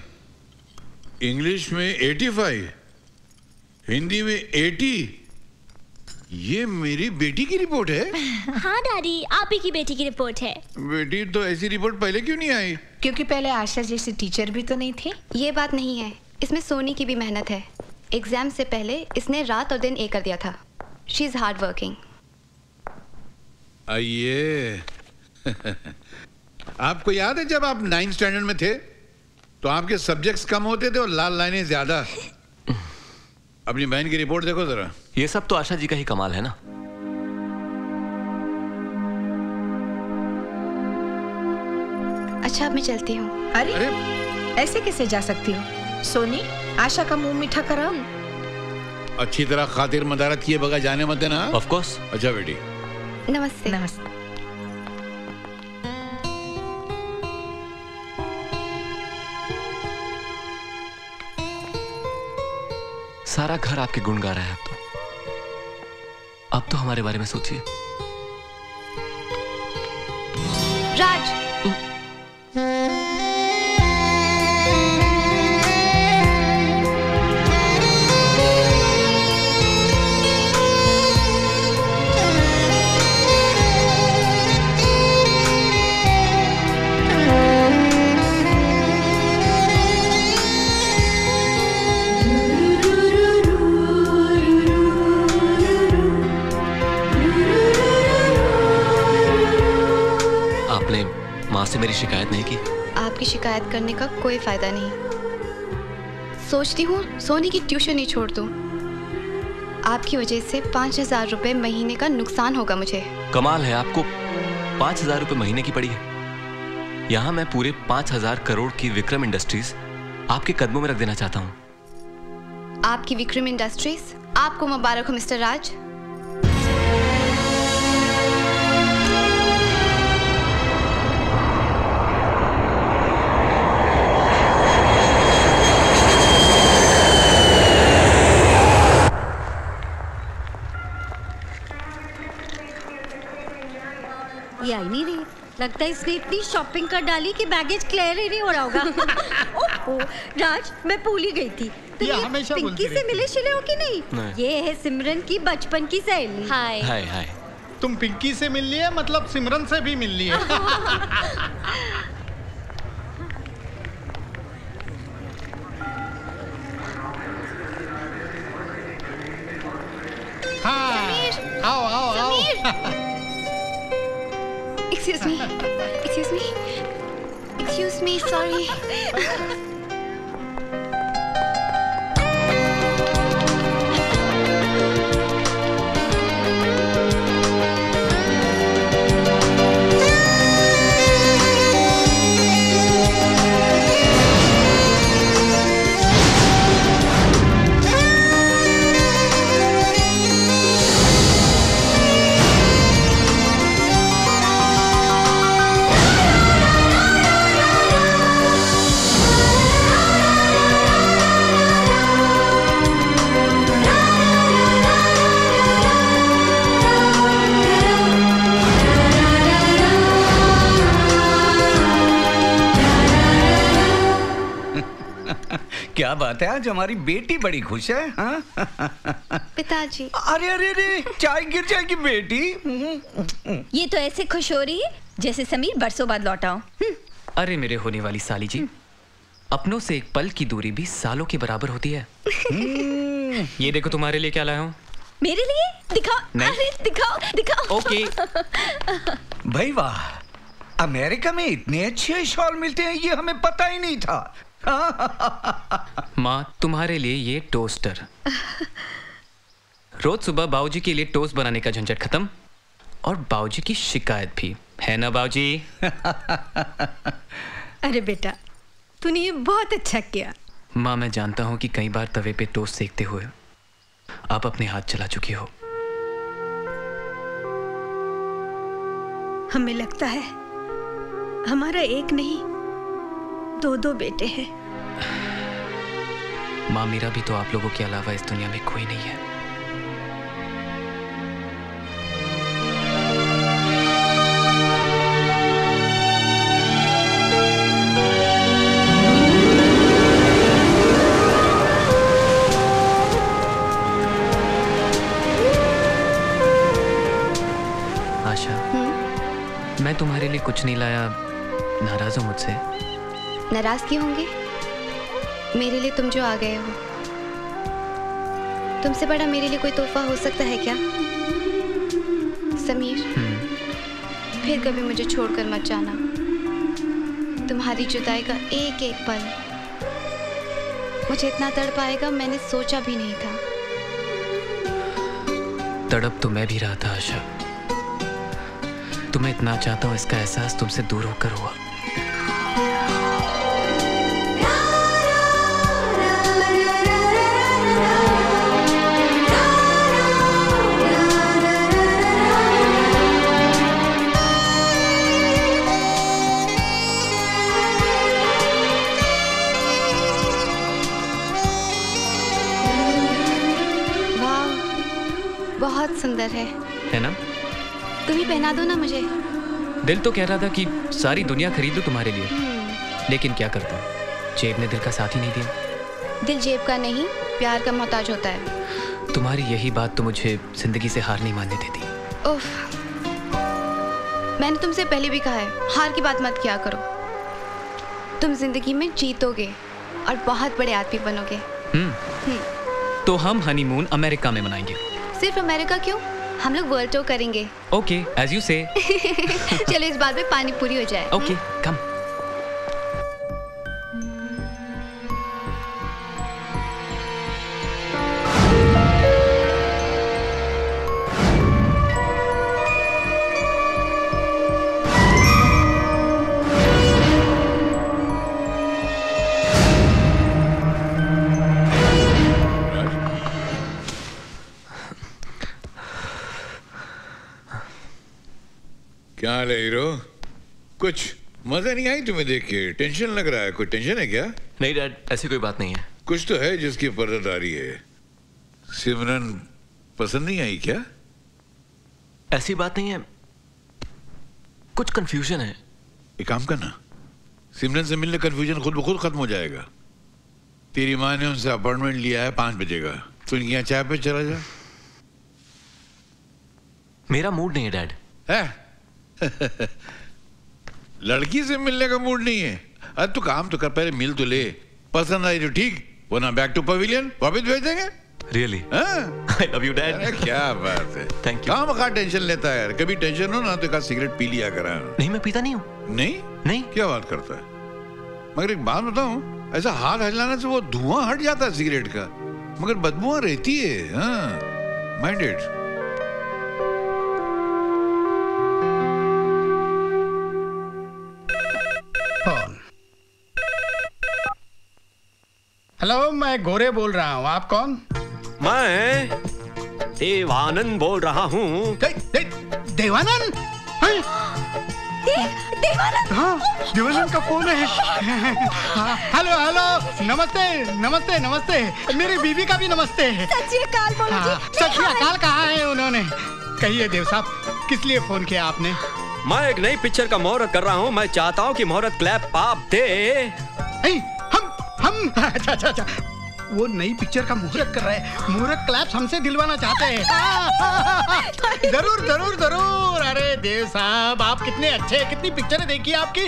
इंग्लिश में एटी फाइव, हिंदी में एटी। ये मेरी बेटी की रिपोर्ट है। हाँ डैडी, आप ही की बेटी की रिपोर्ट है। बेटी, तो ऐसी रिपोर्ट पहले क्यों नहीं आई? क्योंकि पहले आशा जैसी टीचर भी तो नहीं थी। ये बात नहीं है, इसमें सोनी की भी मेहनत है। एग्जाम से पहले इसने रात और दिन एक कर दिया था। She is hard working. आइए। आपको याद है जब आप नाइन्थ स्टैंडर्ड में थे तो आपके सब्जेक्ट्स कम होते थे और लाल लाइनें ज्यादा। अपनी बहन की रिपोर्ट देखो जरा। ये सब तो आशा जी का ही कमाल है ना। अच्छा, अब मैं चलती हूँ। अरे, अरे ऐसे कैसे जा सकती हो सोनी? आशा का मुंह मीठा कराओ। अच्छी तरह खातिर मदारत किए बगैर जाने मत देना। Of course. अच्छा बेटी, नमस्ते। नमस्ते। सारा घर आपके गुण गा रहा है। अब तो अब तो हमारे बारे में सोचिए। राज, से मेरी शिकायत नहीं की? आपकी शिकायत करने का कोई फायदा नहीं। सोचती हूँ सोनी की ट्यूशन ही छोड़ दूँ। आपकी वजह से पाँच हजार रुपये महीने का नुकसान होगा मुझे। कमाल है, आपको पाँच हजार रुपये महीने की पड़ी है। यहाँ मैं पूरे पाँच हजार करोड़ की विक्रम इंडस्ट्रीज आपके कदमों में रख देना चाहता हूँ। आपकी विक्रम इंडस्ट्रीज आपको मुबारक हो मिस्टर राज। आई नहीं रही, लगता है इसने इतनी शॉपिंग कर डाली कि बैगेज क्लियर ही नहीं हो रहा होगा। ओहो, राज मैं भूल ही गई थी। तो ये हमेशा पिंकी से मिले शिले हो कि नहीं? नहीं, ये है सिमरन की बचपन की सहेली। हाय हाय हाय, तुम पिंकी से मिल लिए, मतलब सिमरन से भी मिल लिए। हाँ, आओ आओ आओ। Excuse me, excuse me, excuse me, sorry. बात है, आज हमारी बेटी बड़ी खुश है। पिताजी, अरे अरे अरे, चाय गिर जाएगी बेटी। ये तो ऐसे खुश हो रही है जैसे समीर बरसों बाद लौटा हो। अरे मेरे होने वाली साली जी, अपनों से एक पल की दूरी भी सालों के बराबर होती है। ये देखो तुम्हारे लिए क्या लाया हूँ। मेरे लिए? दिखाओ। अरे दिखाओ दिखाओ। ओके भाई वाह, अमेरिका में इतने अच्छे शॉल मिलते हैं ये हमें पता ही नहीं था। माँ तुम्हारे लिए ये टोस्टर। रोज सुबह बाबूजी के लिए टोस्ट बनाने का झंझट खत्म, और बाबूजी की शिकायत भी है ना बाबूजी। अरे बेटा, तूने ये बहुत अच्छा किया। माँ मैं जानता हूँ कि कई बार तवे पे टोस्ट सेकते हुए आप अपने हाथ चला चुकी हो। हमें लगता है हमारा एक नहीं दो दो बेटे हैं। माँ मेरा भी तो आप लोगों के अलावा इस दुनिया में कोई नहीं है। मैं तुम्हारे लिए कुछ नहीं लाया, नाराज हो मुझसे? नाराज क्यों होंगे, मेरे लिए तुम जो आ गए हो। तुमसे बड़ा मेरे लिए कोई तोहफा हो सकता है क्या समीर? फिर कभी मुझे छोड़कर मत जाना। तुम्हारी जुदाई का एक एक पल मुझे इतना तड़पाएगा, मैंने सोचा भी नहीं था। तड़प तो मैं भी रहा था आशा, तुम्हें इतना चाहता हूँ इसका एहसास तुमसे दूर होकर हुआ। वाह, बहुत सुंदर है, है ना? तुम ही पहना दो ना मुझे। दिल तो कह रहा था कि सारी दुनिया खरीद लो तुम्हारे लिए, लेकिन क्या करता, जेब ने दिल का साथ ही नहीं दिया। दिल जेब का नहीं, प्यार का मोहताज होता है। तुम्हारी यही बात तो मुझे जिंदगी से हार नहीं मानने देती। उफ, मैंने तुमसे पहले भी कहा है, हार की बात मत किया करो। तुम जिंदगी में जीतोगे और बहुत बड़े आदमी बनोगे। तो हम हनीमून अमेरिका में मनाएंगे। सिर्फ अमेरिका क्यों, हम लोग वर्ल्ड टूर करेंगे। Okay, as you say. चलो इस बात में पानी पूरी हो जाए। ओके okay, कम। हीरो, कुछ मजा नहीं आई तुम्हें देख के? टेंशन लग रहा है, कोई टेंशन है क्या? नहीं डैड, ऐसी कोई बात नहीं है। कुछ तो है जिसकी पर्दादारी है। सिमरन पसंद नहीं आई क्या? ऐसी बात नहीं है, कुछ कंफ्यूजन है। एक काम करना, सिमरन से मिलने, कंफ्यूजन खुद ब खुद खत्म हो जाएगा। तेरी माँ ने उनसे अपॉइंटमेंट लिया है पांच बजे का, तू यहाँ चाय पे चला जा। मेरा मूड नहीं है डैड। है? लड़की से मिलने का मूड नहीं है? अरे तू काम तो कर, पहले मिल तो ले, पसंद आई तो ठीक, वरना बैक टू पवेलियन वापस भेज देंगे। Really? I love you dad. क्या बात है, थैंक यू। काम का टेंशन लेता है यार, कभी टेंशन हो ना तो एक सिगरेट पी लिया करा। नहीं मैं पीता नहीं हूँ। नहीं नहीं, क्या बात करता है। मगर एक बात बताऊँ, ऐसा हाथ हिलाने से वो धुआं हट जाता है सिगरेट का, मगर बदबू रहती है। Mind it. हेलो, मैं गोरे बोल रहा हूँ, आप कौन? मैं देवानंद बोल रहा हूँ। दे, दे, देवानंद? दे, देवानंद? हाँ, देवानंद का फोन है। हेलो हेलो, नमस्ते नमस्ते नमस्ते, मेरी बीवी का भी नमस्ते। सत्यकाल बोलो जी। सत्यकाल कहाँ है उन्होंने? कहिए देव साहब, किस लिए फोन किया आपने? मैं एक नई पिक्चर का मुहूर्त कर रहा हूँ, मैं चाहता हूँ कि मुहूर्त क्लैप आप दे। हम हम अच्छा अच्छा अच्छा वो नई पिक्चर का मुहूर्त कर रहे हैं। मुहूर्त क्लैप्स हमसे दिलवाना चाहते हैं। जरूर जरूर जरूर। अरे देव साहब आप कितने अच्छे हैं, कितनी पिक्चरें देखी आपकी,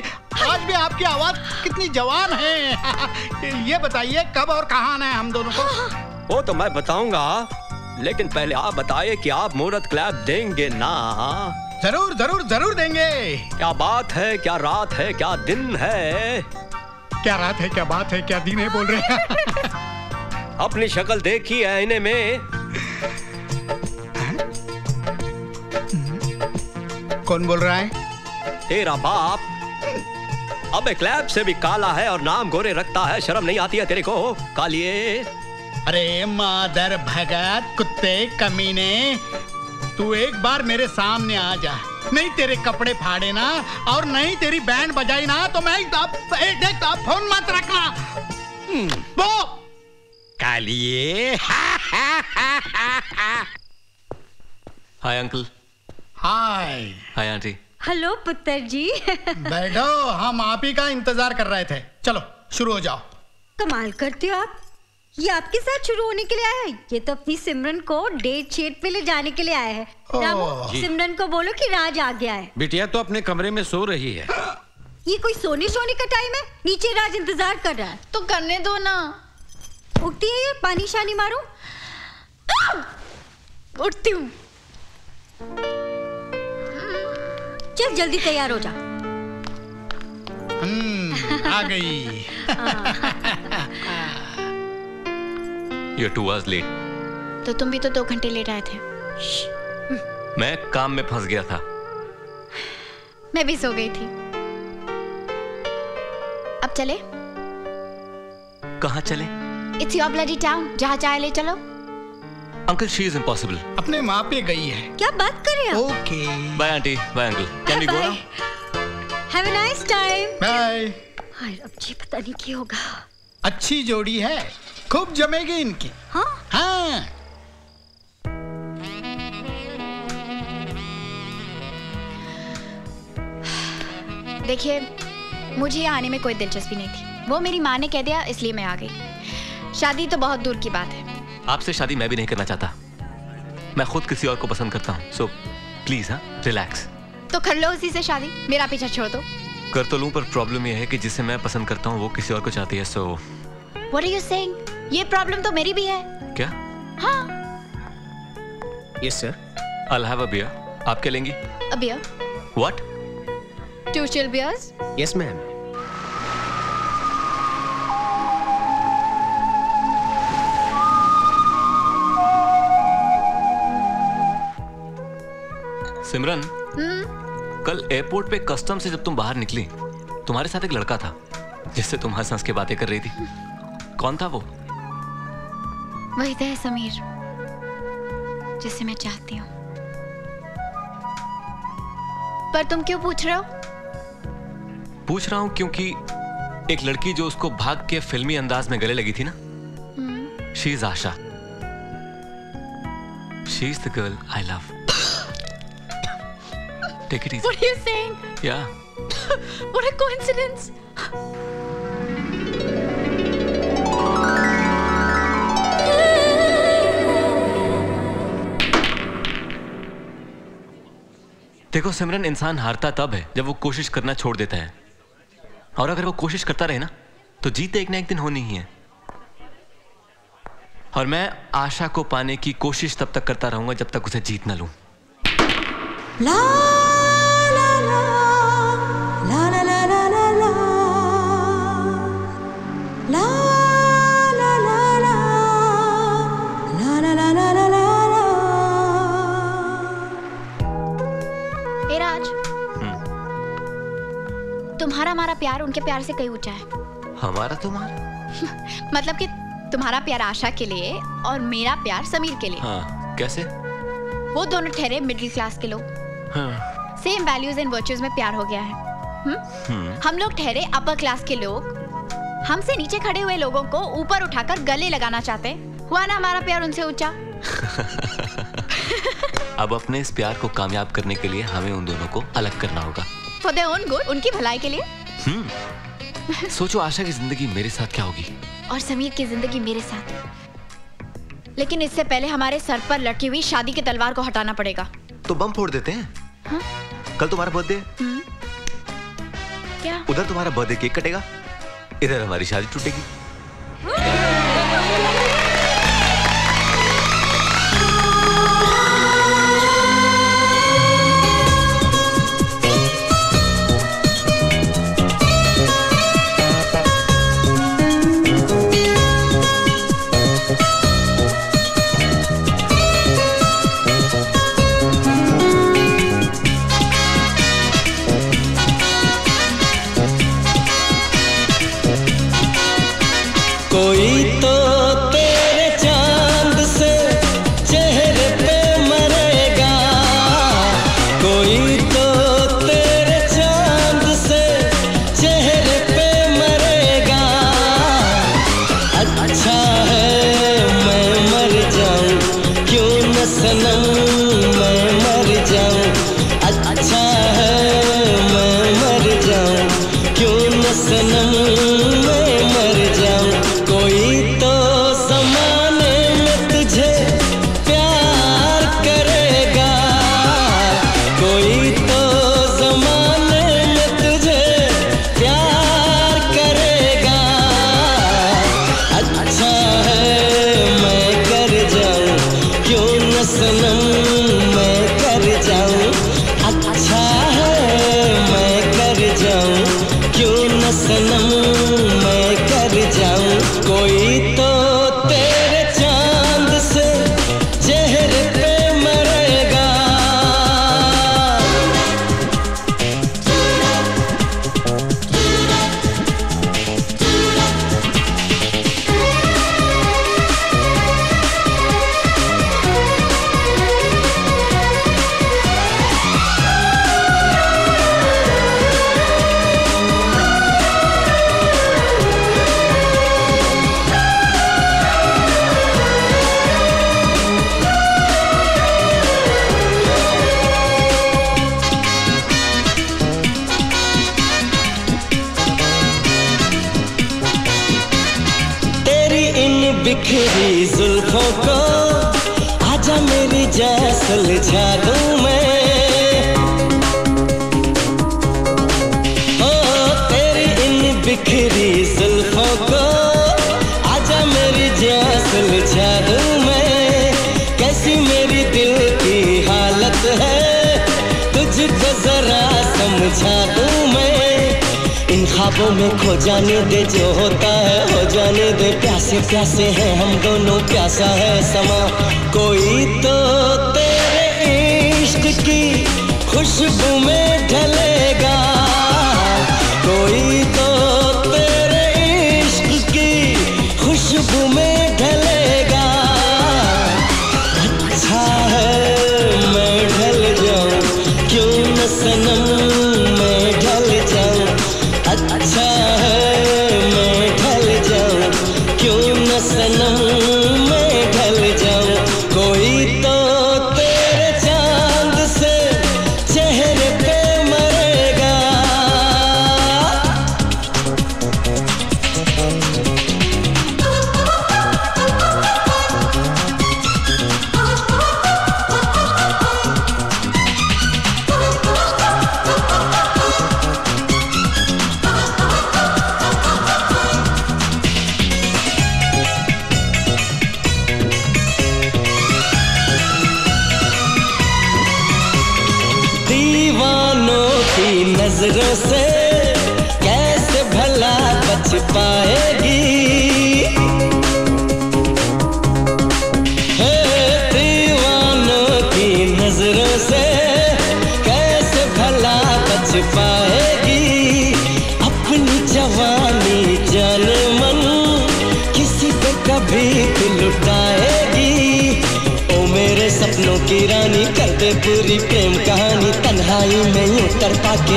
आज भी आपकी आवाज कितनी जवान है। ये बताइए कब और कहाँ आना है हम दोनों को? वो तो मैं बताऊंगा, लेकिन पहले आप बताइए कि आप मुहूर्त क्लैप देंगे ना? जरूर जरूर जरूर देंगे। क्या बात है, क्या रात है, क्या दिन है, क्या रात है, क्या बात है, क्या दिन है बोल रहे हैं। अपनी शक्ल देखी है इन्हें में। कौन बोल रहा है? तेरा बाप। अबे क्लैप से भी काला है और नाम गोरे रखता है, शर्म नहीं आती है तेरे को कालिए? अरे मादर भगत कुत्ते कमीने, तू एक बार मेरे सामने आ जा, नहीं तेरे कपड़े फाड़े ना और नहीं तेरी बैंड बजाई ना तो मैं आप, ए, देख आप फोन मत रखना। वो कालिए। Hi uncle. Hi. Hi aunty. Hello पुत्र जी। बैठो, हम आप ही का इंतजार कर रहे थे, चलो शुरू हो जाओ। कमाल करते हो आप, ये आपके साथ शुरू होने के लिए आया है? ये तो अपनी सिमरन को डेट शेट पे ले जाने के लिए आया है। रामू सिमरन को बोलो कि राज आ गया है। बिटिया तो अपने कमरे में सो रही है। ये कोई सोने सोने का टाइम है? नीचे राज इंतजार कर रहा है। तो करने दो ना। उठती है ये? पानी शानी मारो। उठती हूँ। चल जल्दी तैयार हो जा। आ गई। You're two hours late. तो तुम भी तो दो घंटे लेट आए थे। मैं काम में फंस गया था। मैं भी सो गई थी। अब चले? कहाँ चले? It's your bloody town, जहाँ चाहे ले चलो। Uncle, she is impossible. अपने माँ पे गई है। क्या बात कर रहे हो? Okay. Bye auntie, bye uncle. Can we go now? Have a nice time. Bye. हाँ, अब जी पता नहीं क्या होगा। अच्छी जोड़ी है, खूब जमेगी इनकी। हाँ? हाँ। देखिए, मुझे यहाँ आने में कोई दिलचस्पी नहीं थी। वो मेरी माँ ने कह दिया, इसलिए मैं आ गई। शादी तो बहुत दूर की बात है। आपसे शादी मैं भी नहीं करना चाहता। मैं खुद किसी और को पसंद करता हूँ। सो प्लीज हाँ रिलैक्स। तो कर लो उसी से शादी, मेरा पीछा छोड़ दो। कर तो लूँ, पर प्रॉब्लम यह है कि जिसे मैं पसंद करता हूँ वो किसी और को चाहती है। So what are you saying? ये प्रॉब्लम तो मेरी भी है। क्या? हाँ। Yes sir. I will have a beer. आप क्या लेंगी? A beer. What? Two chill beers? Yes ma'am. Simran, कल एयरपोर्ट पे कस्टम से जब तुम बाहर निकली, तुम्हारे साथ एक लड़का था जिससे तुम हंस हंस के बातें कर रही थी। कौन था वो? वही तो है समीर, जिसे मैं चाहती हूँ। पर तुम क्यों पूछ रहे हो? पूछ रहा हूँ क्योंकि एक लड़की जो उसको भाग के फिल्मी अंदाज में गले लगी थी ना, she is Asha, she is the girl I love. Take it easy. What are you saying? Yeah. What a coincidence. देखो सिमरन, इंसान हारता तब है जब वो कोशिश करना छोड़ देता है, और अगर वो कोशिश करता रहे ना तो जीत एक ना एक दिन होनी ही है। और मैं आशा को पाने की कोशिश तब तक करता रहूंगा जब तक उसे जीत ना लूं। ला तुम्हारा हमारा प्यार उनके प्यार से कहीं ऊंचा है। हमारा तुम्हारा? मतलब कि तुम्हारा प्यार आशा के लिए और मेरा प्यार समीर के लिए। हाँ, कैसे? वो दोनों ठहरे मिडिल क्लास के लोग। हाँ। सेम वैल्यूज एंड वर्च्यूज में प्यार हो गया है। हम्म? हम लोग ठहरे अपर क्लास के लोग, हमसे नीचे खड़े हुए लोगों को ऊपर उठाकर गले लगाना चाहते। हुआ ना हमारा प्यार उनसे ऊंचा। अब अपने इस प्यार को कामयाब करने के लिए हमें उन दोनों को अलग करना होगा। For their own good, उनकी भलाई के लिए। हम्म, सोचो आशा की जिंदगी मेरे साथ क्या होगी और समीर की जिंदगी मेरे साथ। लेकिन इससे पहले हमारे सर पर लटकी हुई शादी की तलवार को हटाना पड़ेगा। तो बम फोड़ देते हैं। हा? कल तुम्हारा बर्थडे क्या? उधर तुम्हारा बर्थडे केक कटेगा, इधर हमारी शादी टूटेगी।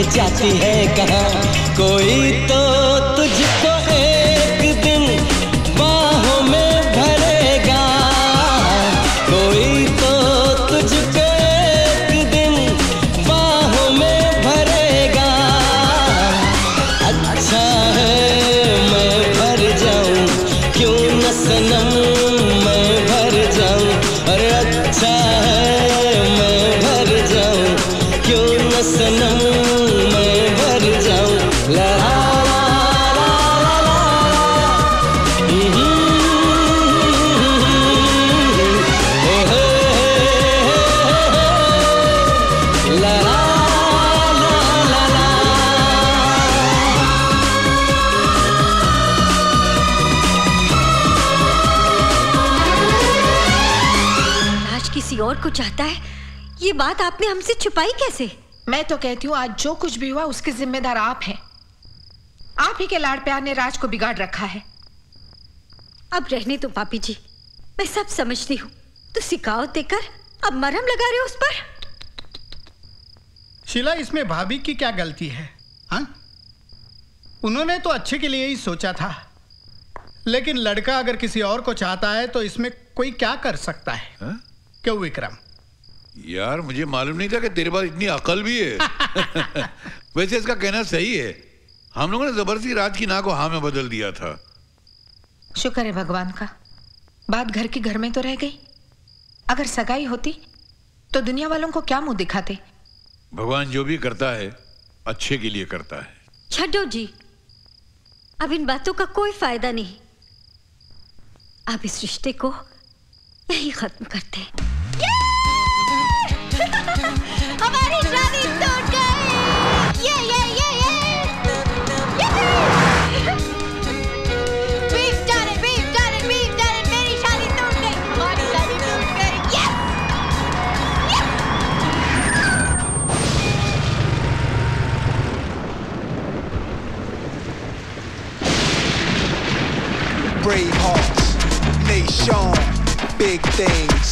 अच्छा है को चाहता है, ये बात आपने हमसे छुपाई कैसे? मैं तो कहती हूँ आज जो कुछ भी हुआ उसके जिम्मेदार आप हैं। आप ही के लाड़ प्यार ने राज को बिगाड़ रखा है। अब रहने दो पापी जी, मैं सब समझती हूँ। तो सिकाव देकर अब मरहम लगा रहे हो उस पर। शीला, इसमें भाभी की क्या गलती है? हाँ, उन्होंने तो अच्छे के लिए ही सोचा था, लेकिन लड़का अगर किसी और को चाहता है तो इसमें कोई क्या कर सकता है? हा? क्यों विक्रम? यार मुझे मालूम नहीं था कि तेरे पास इतनी अकल भी है। वैसे इसका कहना सही है, हम लोगों ने जबरदस्ती राज की ना को हाँ में बदल दिया था। शुक्र है भगवान का, बात घर की घर में तो रह गई। अगर सगाई होती तो दुनिया वालों को क्या मुंह दिखाते। भगवान जो भी करता है अच्छे के लिए करता है। छड्डो जी, अब इन बातों का कोई फायदा नहीं। आप इस रिश्ते को यही खत्म करते। हमारी शादी टूट गई। ये ये ये ये brave hearts, nation, big things.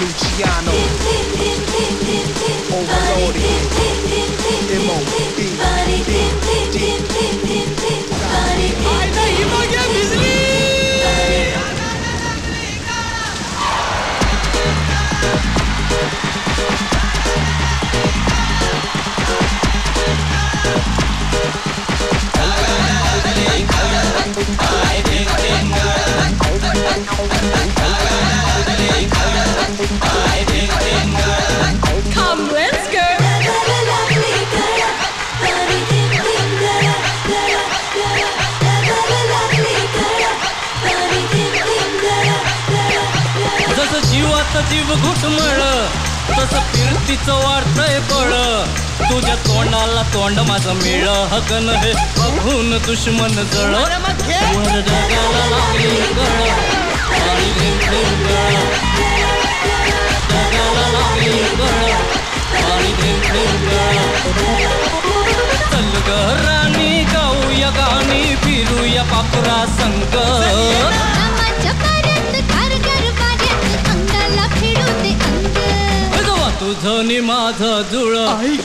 Luciano, Overlordy, Emo, D, D, D, D, I know you might get busy. Come, let's go. जसं जीवाचा जीव घुटमळ तसं फिरतीचं वाढतंय बळ. तुझ्या तोंडाला तोंड माझं मिळ हकन हे बघून दुश्मन जळ. वर ढगाला लागली गळ आणि धिंगधिंग गळ. ढगाला लागली गळ आणि धिंगधिंग गळ. चल ग राणी गाऊया गाणी फिरूया पाखरा संग. तुझं नि माझं जुळ हे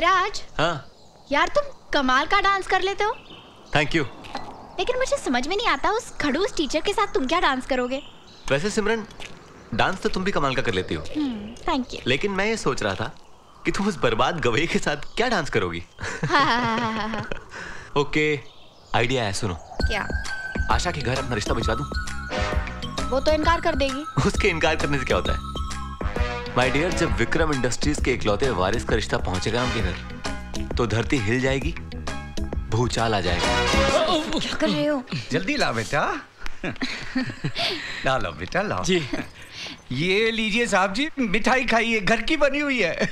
राज. हाँ यार, तुम कमाल का डांस कर लेते हो. Thank you. लेकिन मुझे समझ में नहीं आता उस खड़ूस टीचर के साथ तुम क्या डांस करोगे. वैसे सिमरन, डांस तो तुम भी कमाल का कर लेती हो. Thank you. लेकिन मैं ये सोच रहा था कि तुम उस बर्बाद गवैये के साथ क्या डांस करोगी. ओके, आइडिया है. सुनो क्या, आशा के घर अपना रिश्ता भिजवा दूं. वो तो इनकार कर देगी. उसके इनकार करने से क्या होता है माय डियर. जब विक्रम इंडस्ट्रीज के इकलौते वारिस का रिश्ता पहुंचेगा उनके घर तो धरती हिल जाएगी, भूचाल आ जाएगा. क्या कर रहे हो? जल्दी ला बेटा. ला लो बेटा ला. जी ये लीजिए साहब जी, मिठाई खाइए, घर की बनी हुई है.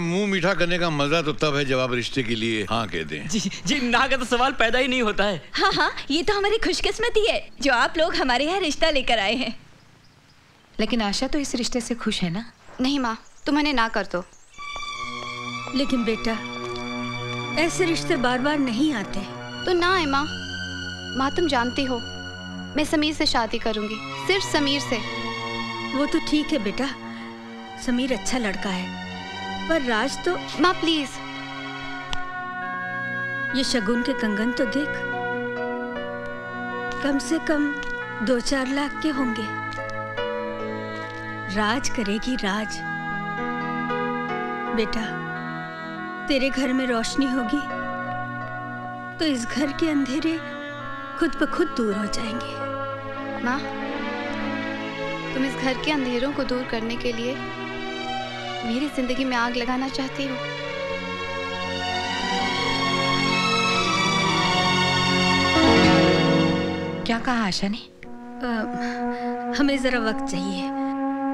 मुंह मीठा करने का मजा तो तब है जब आप रिश्ते के लिए हाँ कह दें. जी जी, ना का तो सवाल पैदा ही नहीं होता है. हाँ हाँ, ये तो हमारी खुशकिस्मती है जो आप लोग हमारे यहाँ रिश्ता लेकर आए हैं. लेकिन आशा तो इस रिश्ते से खुश है ना? नहीं माँ, तुम हमें ना कर दो. लेकिन बेटा ऐसे रिश्ते बार बार नहीं आते. तो ना है माँ. माँ तुम जानती हो मैं समीर से शादी करूंगी, सिर्फ समीर से. वो तो ठीक है बेटा, समीर अच्छा लड़का है, पर राज तो. माँ प्लीज, ये शगुन के कंगन तो देख, कम से कम दो चार लाख के होंगे. राज करेगी राज. बेटा तेरे घर में रोशनी होगी तो इस घर के अंधेरे खुद ब खुद दूर हो जाएंगे. माँ तुम इस घर के अंधेरों को दूर करने के लिए मेरी जिंदगी में आग लगाना चाहती हो? क्या कहा आशा ने? आ, हमें जरा वक्त चाहिए.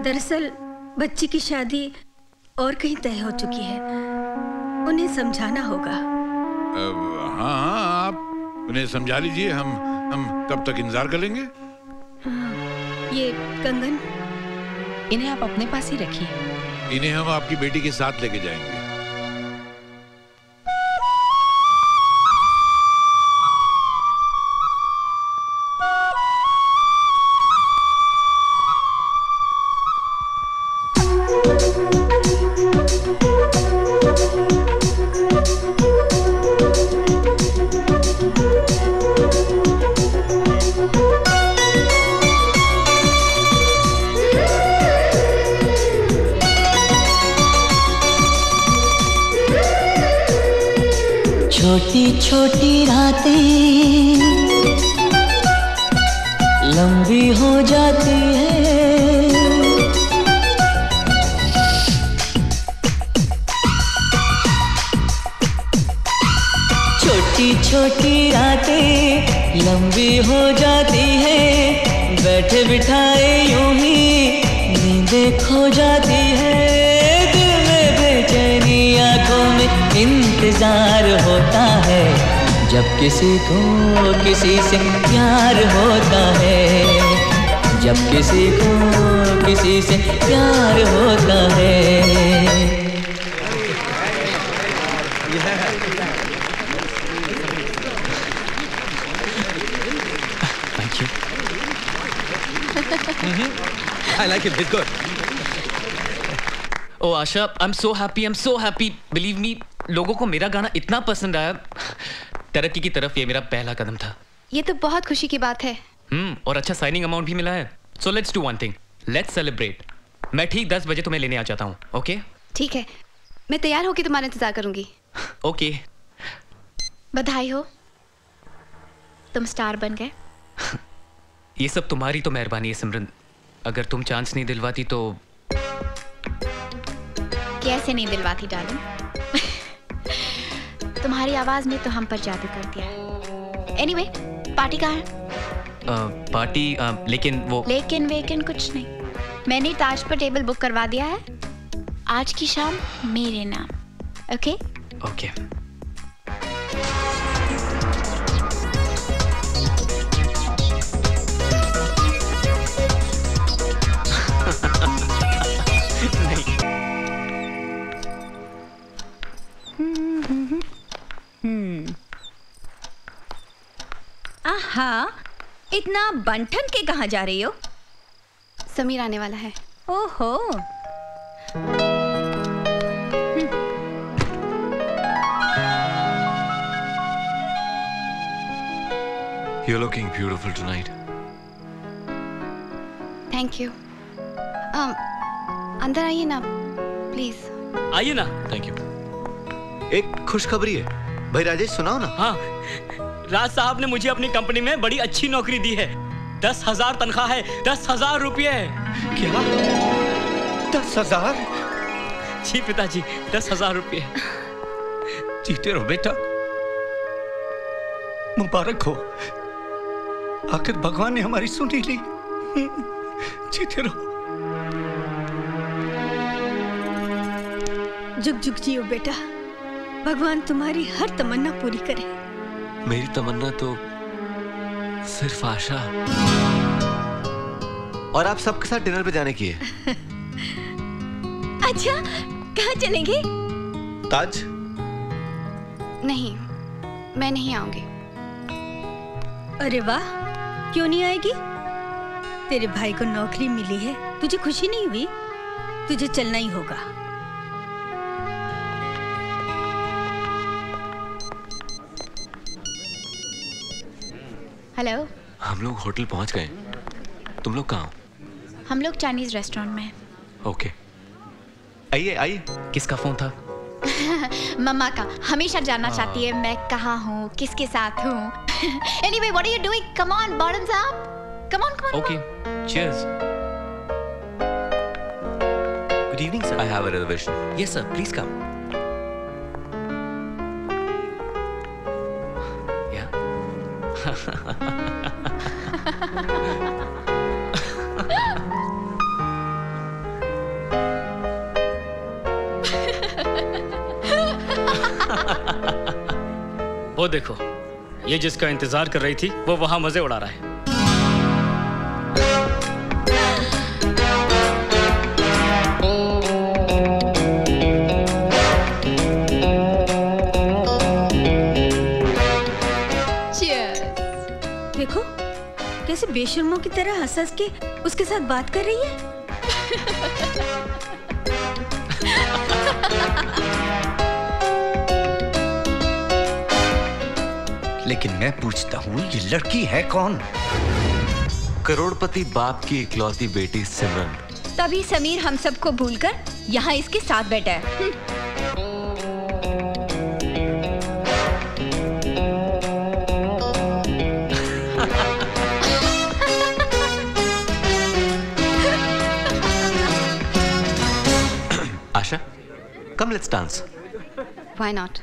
दरअसल बच्ची की शादी और कहीं तय हो चुकी है, उन्हें समझाना होगा। हाँ हाँ, आप उन्हें समझा लीजिए, हम हम तब तक इंतजार कर लेंगे। ये कंगन इन्हें आप अपने पास ही रखिए, इन्हें हम आपकी बेटी के साथ लेके जाएंगे। छोटी छोटी रातें लंबी हो जाती है, छोटी छोटी रातें लंबी हो जाती है, बैठे बिठाए यूं ही नींदें खो जाती है। आंखों में इंतजार होता है जब किसी को किसी से प्यार होता है, जब किसी को किसी से प्यार होता है। Thank you. Mm-hmm. I like it. It's good. Oh Asha, I'm so happy, I'm so happy. Believe me, लोगों को मेरा गाना इतना पसंद आया। तरक्की की तरफ ये मेरा पहला कदम था। ये तो बहुत खुशी की बात है। हम्म, और अच्छा साइनिंग अमाउंट भी मिला है। So let's do one thing, let's celebrate. मैं ठीक दस बजे तुम्हें लेने आ जाता हूँ, okay? ठीक है, मैं तैयार होकर तुम्हारा इंतजार करूँगी। Okay. बधाई हो, तुम स्टार बन गए। ये सब तुम्हारी तो मेहरबानी है सिमरन। अगर तुम चांस नहीं दिलवाती तो कैसे नहीं दिलवाती डार्लिंग। तुम्हारी आवाज ने तो हम पर जादू कर दिया। एनीवे, पार्टी कहाँ है? पार्टी लेकिन वो लेकिन वेकिन कुछ नहीं। मैंने ताज पर टेबल बुक करवा दिया है, आज की शाम मेरे नाम। Okay okay. हाँ, इतना बंठन के कहाँ जा रही हो? समीर आने वाला है। ओहो, You're looking beautiful tonight. Thank you. Um, अंदर आइए ना, प्लीज। आइए ना। Thank you. एक खुशखबरी है, भाई राजेश सुनाओ ना। हाँ, राज साहब ने मुझे अपनी कंपनी में बड़ी अच्छी नौकरी दी है। दस हजार तनख्वाह है, दस हजार रुपये। क्या? दस हजार? जी पिताजी, दस हजार रुपये। जीते रहो बेटा, मुबारक हो। आखिर भगवान ने हमारी सुनी ली। जीते रहो। जुग जुग जियो बेटा, भगवान तुम्हारी हर तमन्ना पूरी करे। मेरी तमन्ना तो सिर्फ आशा और आप सबके साथ डिनर पे जाने की है। अच्छा, कहाँ चलेंगे? ताज? नहीं, मैं नहीं आऊंगी। अरे वाह, क्यों नहीं आएगी? तेरे भाई को नौकरी मिली है, तुझे खुशी नहीं हुई? तुझे चलना ही होगा। हेलो, हम लोग होटल पहुंच गए। तुम लोग कहाँ हो? हम लोग चाइनीज रेस्टोरेंट में। ओके, आइए आइए। किसका फोन था? मम्मा का, हमेशा जानना आ... चाहती है मैं कहाँ हूँ, किसके साथ हूँ। Anyway, what are you doing? Come on, bottoms up, come on, come on. Okay, cheers. Good evening sir, I have a reservation. Yes sir, please come. वो देखो, ये जिसका इंतजार कर रही थी वो वहां मजे उड़ा रहा है। देखो कैसे बेशर्मों की तरह हंस हंस के उसके साथ बात कर रही है। लेकिन मैं पूछता हूँ, ये लड़की है कौन? करोड़पति बाप की इकलौती बेटी सिमरन। तभी समीर हम सबको भूलकर यहाँ इसके साथ बैठा है। आशा, come let's dance. Why not?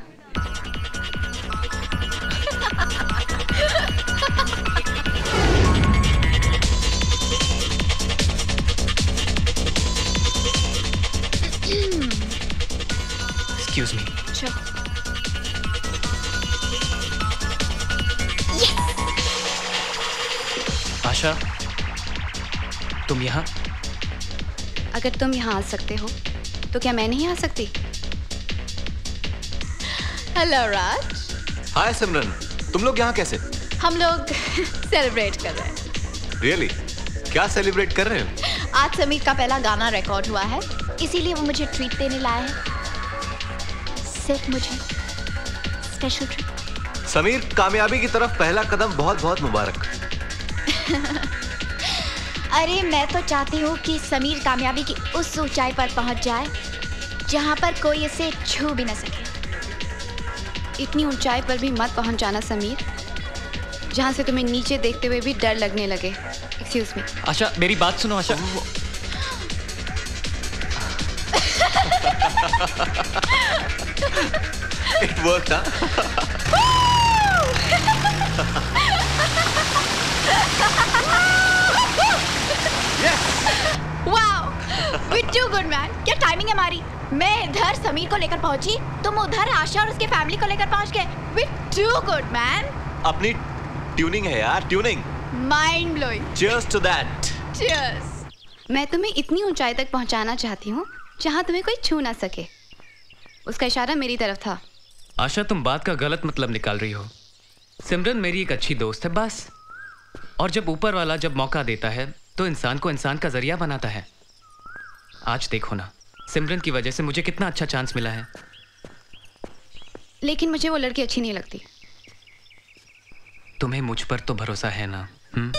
Excuse me. Sure. Yes. आशा, तुम यहाँ? अगर तुम यहाँ आ सकते हो तो क्या मैं नहीं आ सकती? हेलो राज। हाय सिमरन, तुम लोग यहाँ कैसे? हम लोग सेलिब्रेट कर रहे हैं। रियली? really? क्या सेलिब्रेट कर रहे हो? आज समीर का पहला गाना रिकॉर्ड हुआ है, इसीलिए वो मुझे ट्रीट देने लाया है। सिर्फ मुझे स्पेशल ट्रीट। समीर, कामयाबी की तरफ पहला कदम बहुत बहुत मुबारक। अरे मैं तो चाहती हूँ कि समीर कामयाबी की उस ऊंचाई पर पहुँच जाए जहाँ पर कोई इसे छू भी ना सके। इतनी ऊंचाई पर भी मत पहुँच जाना समीर, जहाँ से तुम्हें नीचे देखते हुए भी डर लगने लगे। Excuse me. आशा, मेरी बात सुनो। आशा, इट वर्क्ड ना? Wow, we two good man. क्या टाइमिंग है हमारी। मैं इधर समीर को लेकर पहुंची, तुम उधर आशा और उसके फैमिली को लेकर पहुंच गए। We two good man. अपनी ट्यूनिंग है यार, tuning mind blowing. Cheers to that. Cheers. मैं तुम्हें इतनी ऊंचाई तक पहुंचाना चाहती हूँ जहाँ तुम्हें कोई छू ना सके। उसका इशारा मेरी तरफ था। आशा, तुम बात का गलत मतलब निकाल रही हो। सिमरन मेरी एक अच्छी दोस्त है बस। और जब ऊपर वाला जब मौका देता है तो इंसान को इंसान का जरिया बनाता है। आज देखो ना, सिमरन की वजह से मुझे कितना अच्छा चांस मिला है। लेकिन मुझे वो लड़की अच्छी नहीं लगती। तुम्हें मुझ पर तो भरोसा है ना? हुँ?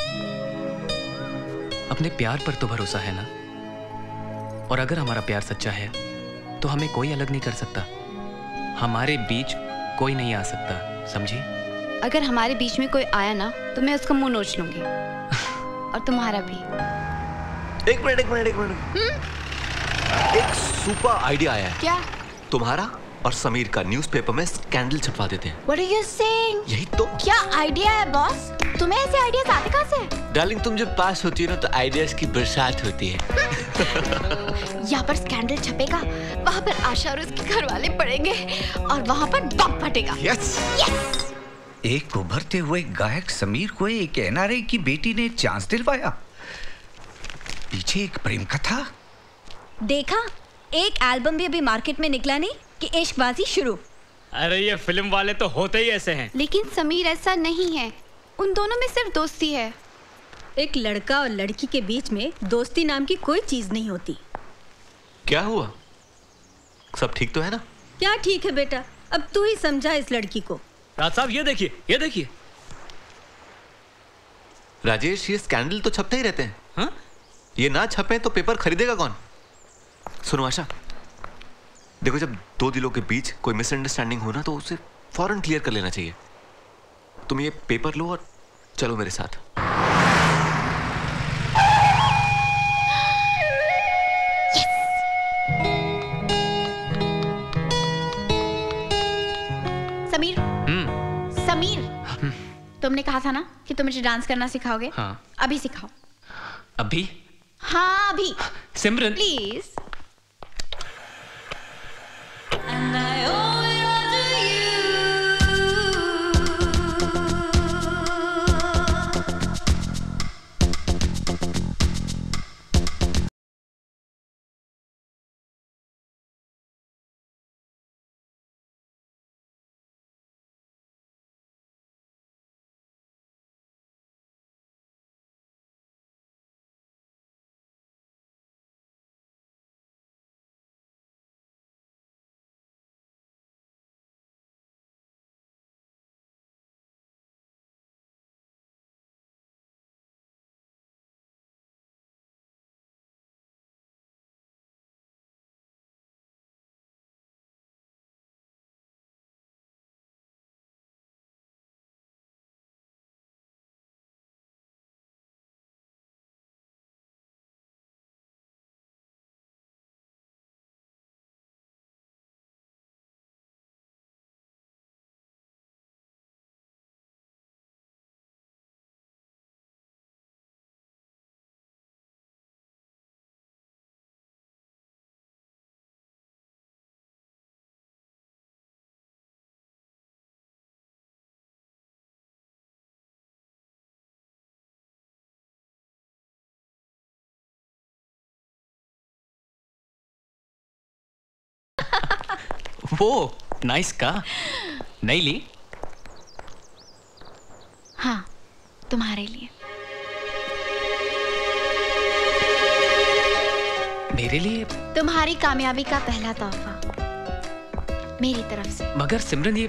अपने प्यार पर तो भरोसा है ना? और अगर हमारा प्यार सच्चा है तो हमें कोई अलग नहीं कर सकता। हमारे बीच कोई नहीं आ सकता, समझी? अगर हमारे बीच में कोई आया ना तो मैं उसका मुंह नोच लूंगी। और तुम्हारा भी। एक मिनट एक मिनट एक मिनट एक सुपर आइडिया आया है। क्या? तुम्हारा और समीर का न्यूज़पेपर में स्कैंडल छपवा देते हैं। What are you saying? यही तो। क्या आइडिया है बॉस? तुम्हें ऐसे आइडियाज आते कहाँ से? डार्लिंग, तुम जब पास होती हो ना तो आइडियाज की बरसात होती है। यहाँ पर स्कैंडल छपेगा, वहाँ पर आशा और उसके घर वाले पड़ेंगे और वहाँ पर बम फटेगा। Yes yes. एक उभरते हुए गायक समीर को एक एन आर आई की बेटी ने चांस दिलवाया। पीछे एक प्रेम कथा। देखा, एक एल्बम भी अभी मार्केट में निकला नहीं कि इश्कबाजी शुरू। अरे ये फिल्म वाले तो होते ही ऐसे हैं। लेकिन समीर ऐसा नहीं है, उन दोनों में सिर्फ दोस्ती है। एक लड़का और लड़की के बीच में दोस्ती नाम की कोई चीज नहीं होती। क्या हुआ? सब ठीक तो है ना? क्या ठीक है बेटा, अब तू ही समझा इस लड़की को। राज साहब, ये देखिए, ये देखिए। राजेश, ये स्कैंडल तो छपते ही रहते हैं। हा? ये ना छपे तो पेपर खरीदेगा कौन? सुनो आशा, देखो जब दो दिलों के बीच कोई मिसअंडरस्टैंडिंग हो ना तो उसे फौरन क्लियर कर लेना चाहिए। तुम ये पेपर लो और चलो मेरे साथ। yes! Sameer hmm. Sameer hmm. तुमने कहा था ना कि तुम मुझे डांस करना सिखाओगे। हाँ। अभी सिखाओ। अभी? हाँ अभी। Simran please. And I owe it all to you. वो नाइस का नहीं ली? हाँ, तुम्हारे लिए। मेरे लिए? तुम्हारी कामयाबी का पहला तोहफा मेरी तरफ से। मगर सिमरन ये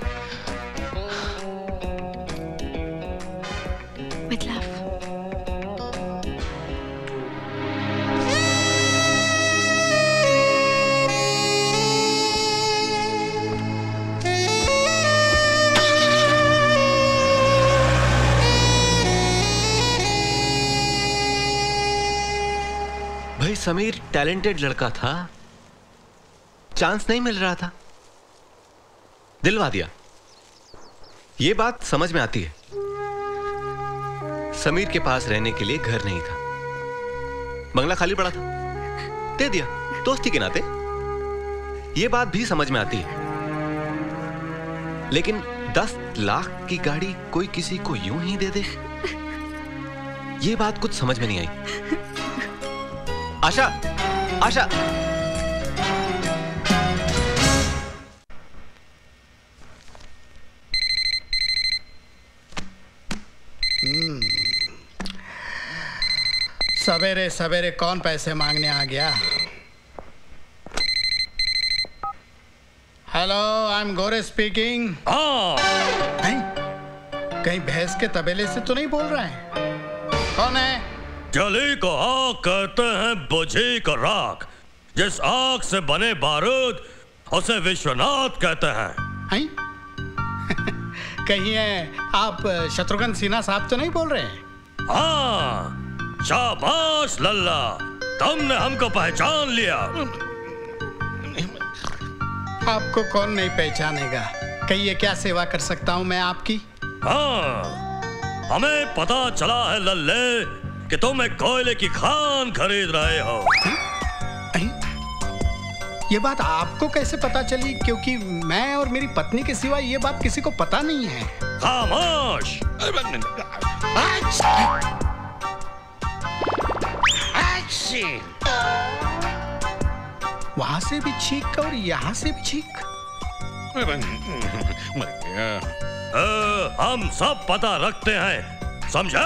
समीर टैलेंटेड लड़का था, चांस नहीं मिल रहा था, दिलवा दिया। ये बात समझ में आती है। समीर के पास रहने के लिए घर नहीं था, बंगला खाली पड़ा था, दे दिया दोस्ती के नाते। ये बात भी समझ में आती है, लेकिन दस लाख की गाड़ी कोई किसी को यूं ही दे दे, ये बात कुछ समझ में नहीं आई। आशा, आशा, hmm. सवेरे सवेरे कौन पैसे मांगने आ गया? Hello, I am Gore speaking. oh. कहीं भैंस के तबेले से तो नहीं बोल रहा है? कौन है? जली को आग कहते हैं, बुझी को राख। जिस आग से बने बारूद उसे विश्वनाथ कहते हैं। हैं? कहीं आप शत्रुघ्न सिन्हा साहब तो नहीं बोल रहे हैं? हाँ, शाबाश लल्ला, तुमने हमको पहचान लिया। आपको कौन नहीं पहचानेगा? कहिए, क्या सेवा कर सकता हूँ मैं आपकी? हाँ, हमें पता चला है लल्ले कि तुम एक कोयले की खान खरीद रहे हो। हैं? ये बात आपको कैसे पता चली? क्योंकि मैं और मेरी पत्नी के सिवा ये बात किसी को पता नहीं है। खामोश। वहां से भी छींक और यहाँ से भी छींक। हम सब पता रखते हैं, समझे?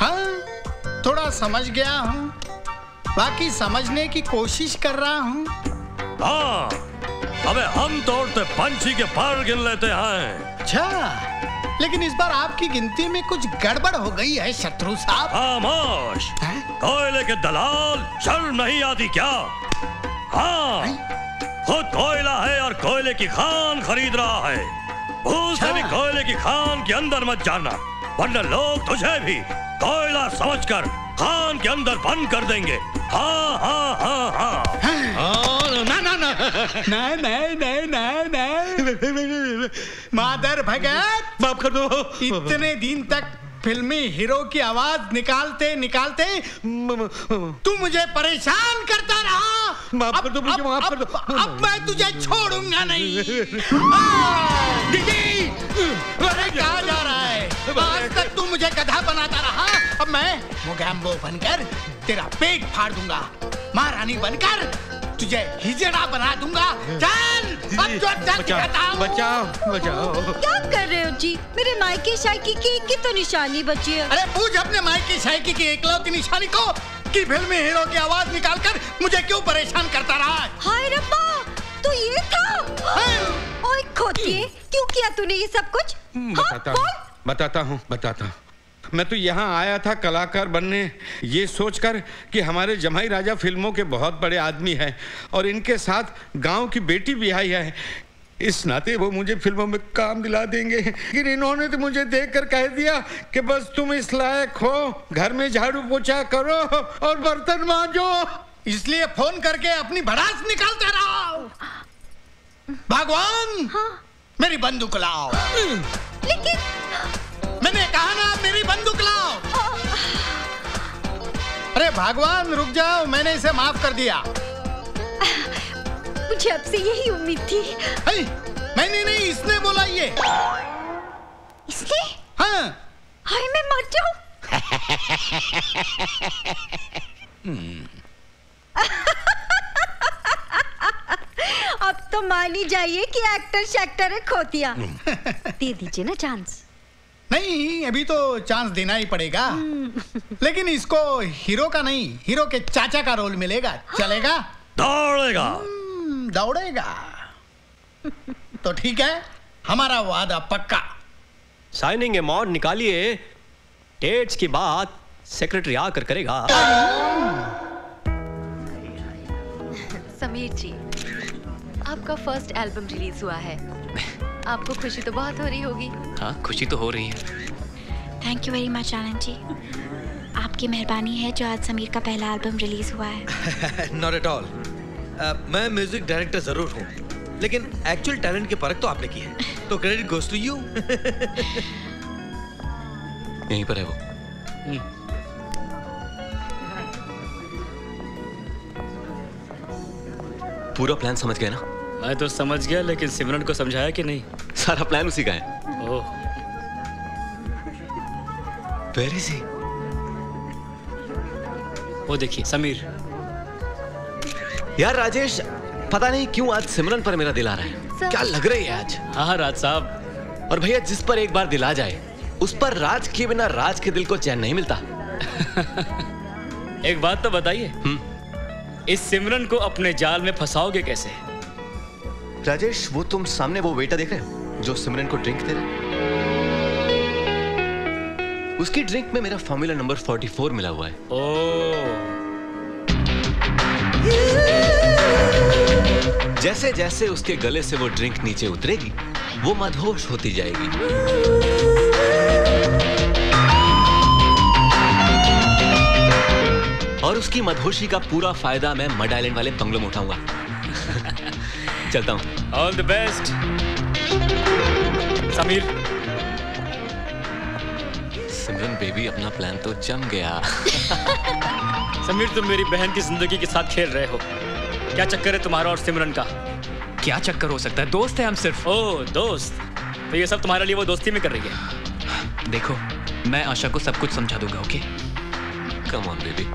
हाँ, थोड़ा समझ गया हूँ, बाकी समझने की कोशिश कर रहा हूँ। हाँ, अबे हम तोड़ते पंछी के पर गिन लेते हैं। अच्छा, लेकिन इस बार आपकी गिनती में कुछ गड़बड़ हो गई है शत्रु साहब। खामोश। कोयले के दलाल, शर्म नहीं आती क्या? हाँ, खुद कोयला है और कोयले की खान खरीद रहा है। भूल से भी कोयले की खान के अंदर मत जाना, वरना लोग तुझे भी कोयला समझकर खान के अंदर बंद कर देंगे। हाँ हाँ हाँ हाँ हाँ ना ना ना नहीं नहीं नहीं नहीं नहीं मादर भगत, माफ कर दो। इतने दिन तक फिल्मी हीरो की आवाज निकालते निकालते तू मुझे परेशान करता रहा। माफ कर दो, मुझे माफ कर दो। अब मैं तुझे छोड़ूंगा नहीं। अरे कहाँ जा रहा है? आज तक तू मुझे गधा बनाता रहा, अब मैं मोगैम्बो बनकर तेरा पेट फाड़ दूंगा, महारानी बनकर तुझे हिजड़ा बना दूंगा। चल, अब जो बचाओ, बचाओ, बचाओ। क्या कर रहे हो जी? मेरे मायके शायकी की एक ही तो निशानी बची है। अरे पूछ अपने मायके शायकी की एकलौती निशानी को कि फिल्मी हीरो की आवाज निकालकर मुझे क्यों परेशान करता रहा। हाय रब्बा, तू ये था? ओए खोतिए, क्यों किया तूने ये सब कुछ? बताता हूँ, बताता हूँ। मैं तो यहाँ आया था कलाकार बनने, ये सोचकर कि हमारे जमाई राजा फिल्मों के बहुत बड़े आदमी हैं और इनके साथ गांव की बेटी ब्याही है, इस नाते वो मुझे फिल्मों में काम दिला देंगे। लेकिन इन्होंने तो मुझे देखकर कह दिया कि बस तुम इस लायक हो, घर में झाड़ू पोछा करो और बर्तन मांजो, इसलिए फोन करके अपनी भड़ास निकालता रहा। भगवान, हाँ। मेरी बंदूक लाओ। लेकिन मैंने कहा ना, मेरी बंदूक लाओ। अरे भगवान रुक जाओ, मैंने इसे माफ कर दिया। मुझे आपसे यही उम्मीद थी। अरे मैंने नहीं, इसने बोला ये। इसने? हाँ। हाय, मैं मर जाऊं। आप अब तो मान ही जाइए कि एक्टर शैक्टर है खोतिया। दे दीजिए ना चांस। नहीं, अभी तो चांस देना ही पड़ेगा। लेकिन इसको हीरो का नहीं, हीरो के चाचा का रोल मिलेगा। चलेगा? दौड़ेगा। दौड़ेगा तो ठीक है, हमारा वादा पक्का। साइनिंग अमाउंट निकालिए, डेट्स की बात सेक्रेटरी आकर करेगा। समीर जी, आपका फर्स्ट एल्बम रिलीज हुआ है, आपको खुशी तो बहुत हो रही होगी। हाँ, खुशी तो हो रही है। Thank you very much Anand ji, आपकी मेहरबानी है जो आज समीर का पहला एल्बम रिलीज हुआ है। Not at all. मैं म्यूजिक डायरेक्टर जरूर हूँ, लेकिन एक्चुअल टैलेंट की परख तो आपने की है, तो क्रेडिट गोज टू यू। यहीं पर है वो। पूरा प्लान समझ गए ना? मैं तो समझ गया, लेकिन सिमरन को समझाया कि नहीं? सारा प्लान उसी का है। Oh, where is he? वो देखिए समीर। यार राजेश, पता नहीं क्यों आज सिमरन पर मेरा दिल आ रहा है। क्या लग रही है आज। हाँ राज साहब। और भैया, जिस पर एक बार दिल आ जाए उस पर राज के बिना राज के दिल को चैन नहीं मिलता। एक बात तो बताइए, इस सिमरन को अपने जाल में फंसाओगे कैसे? राजेश, वो तुम सामने वो वेटर देख रहे हो जो सिमरन को ड्रिंक दे रहा है? उसकी ड्रिंक में मेरा फॉर्मूला नंबर चौवालीस मिला हुआ है। ओ। जैसे जैसे उसके गले से वो ड्रिंक नीचे उतरेगी, वो मदहोश होती जाएगी। और उसकी मदहोशी का पूरा फायदा मैं मड आइलैंड वाले बंगलों में उठाऊंगा। चलता हूं। All the best Sameer. Simran baby, अपना प्लान तो जम गया। समीर, तुम मेरी बहन की जिंदगी के साथ खेल रहे हो। क्या चक्कर है तुम्हारा और सिमरन का? क्या चक्कर हो सकता है, दोस्त है हम सिर्फ। ओ दोस्त, तो ये सब तुम्हारे लिए वो दोस्ती में कर रही है। देखो, मैं आशा को सब कुछ समझा दूंगा। Okay, come on baby.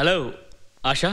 Hello Asha.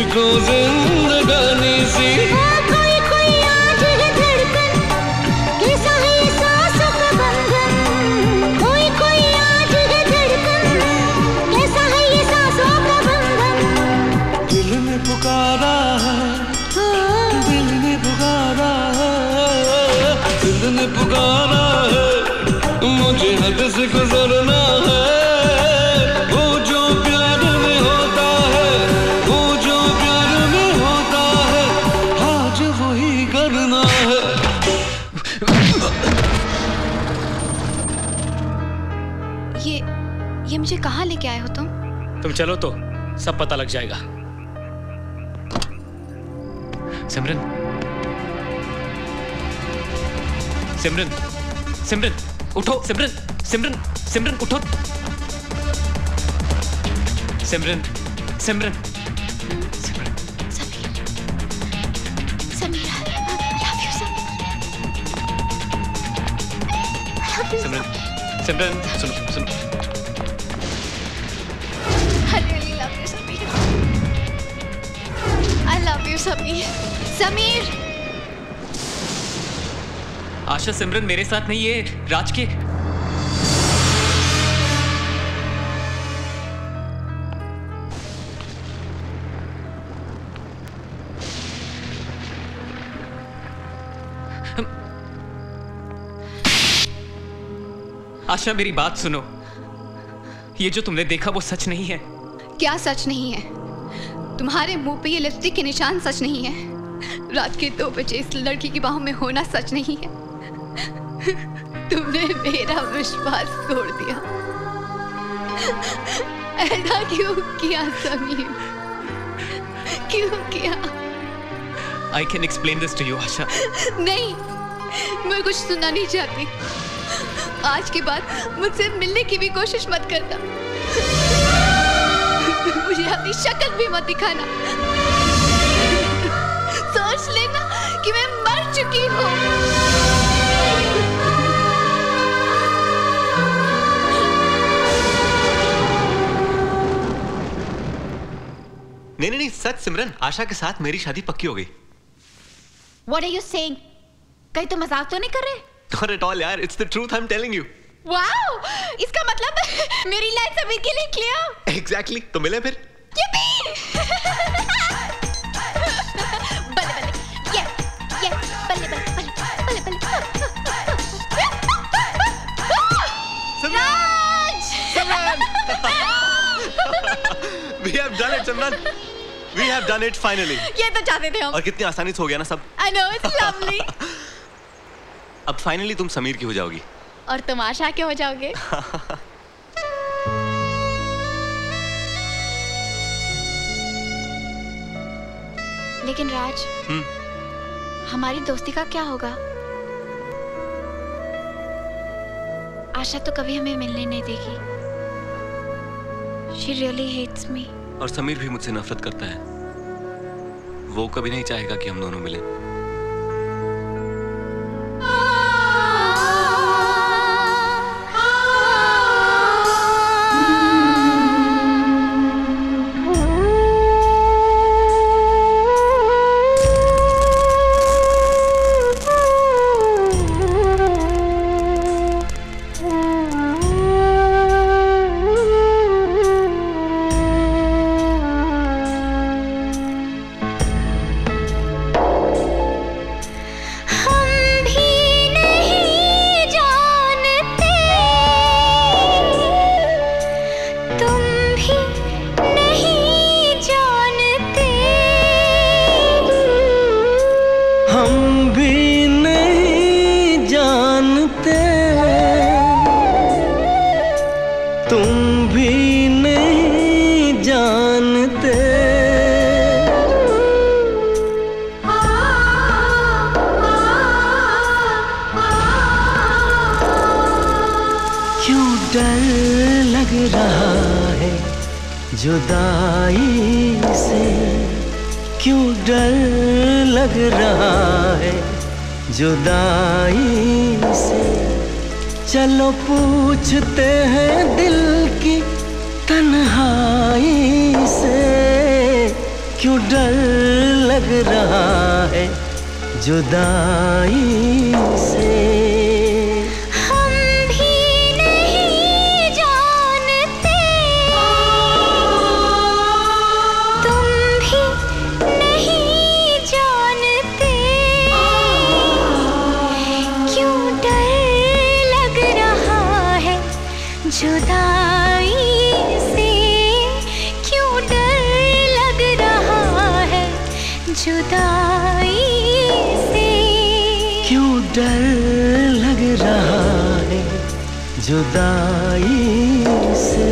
मुझको जिंदगानी सी है कोई कोई आज है धड़कन, कैसा है सांसों का बंधन। कोई कोई आज है धड़कन, कैसा है ये सांसों का बंधन। दिल ने पुकारा है, दिल ने पुकारा है, दिल ने पुकारा है, मुझे हद से गुजरना है। मुझे कहाँ लेके आए हो तुम? तुम चलो तो सब पता लग जाएगा। सिमरन, सिमरन, सिमरन, उठो, सिमरन, सिमरन, सिमरन, उठो, सिमरन, सिमरन, सिमरन, समीरा, सिमरन, सिमरन, सुनो, सुनो। समीर, समीर। आशा सिमरन मेरे साथ नहीं है, राज के। आशा मेरी बात सुनो, ये जो तुमने देखा वो सच नहीं है। क्या सच नहीं है? तुम्हारे मुंह पे ये लिपस्टिक के निशान सच नहीं है। रात के दो बजे इस लड़की की बाहों में होना सच नहीं है। तुमने मेरा विश्वास तोड़ दिया। ऐसा क्यों किया समीर? क्यों किया? I can explain this to you, आशा। नहीं, मैं कुछ सुनना नहीं चाहती। आज के बाद मुझसे मिलने की भी कोशिश मत करना। मुझे अपनी शक्ल भी मत दिखाना। सोच लेना कि मैं मर चुकी हूँ। नहीं नहीं नहीं, सच सिमरन, आशा के साथ मेरी शादी पक्की हो गई। What are you saying? कहीं तो मजाक तो नहीं कर रहे? Not at all यार, it's the truth I'm telling you. Wow, इसका मतलब मेरी लाइफ सभी के लिए क्लियर। एग्जैक्टली, तो मिले फिर। यप्पी! बल्ले बल्ले, ये, ये, बल्ले बल्ले, बल्ले बल्ले, बल्ले। राज! सिमरन! We have done it, Simran. We have done it finally. ये तो चाहते थे हम। और कितनी आसानी से हो गया ना सब। I know, it's lovely. अब finally तुम समीर की हो जाओगी। और तुम आशा के हो जाओगे। लेकिन राज, हमारी दोस्ती का क्या होगा? आशा तो कभी हमें मिलने नहीं देगी। She really hates me. और समीर भी मुझसे नफरत करता है। वो कभी नहीं चाहेगा कि हम दोनों मिलें। क्यों डर लग रहा है जुदाई से? हम भी नहीं जानते, तुम भी नहीं जानते, क्यों डर लग रहा है जुदाई से? जुदाई से क्यों डर लग रहा है जुदाई से?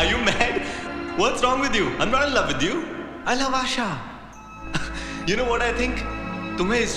Are you mad? What's wrong with you? I'm not in love with you. I love Asha. You know what I think? तुम्हें इस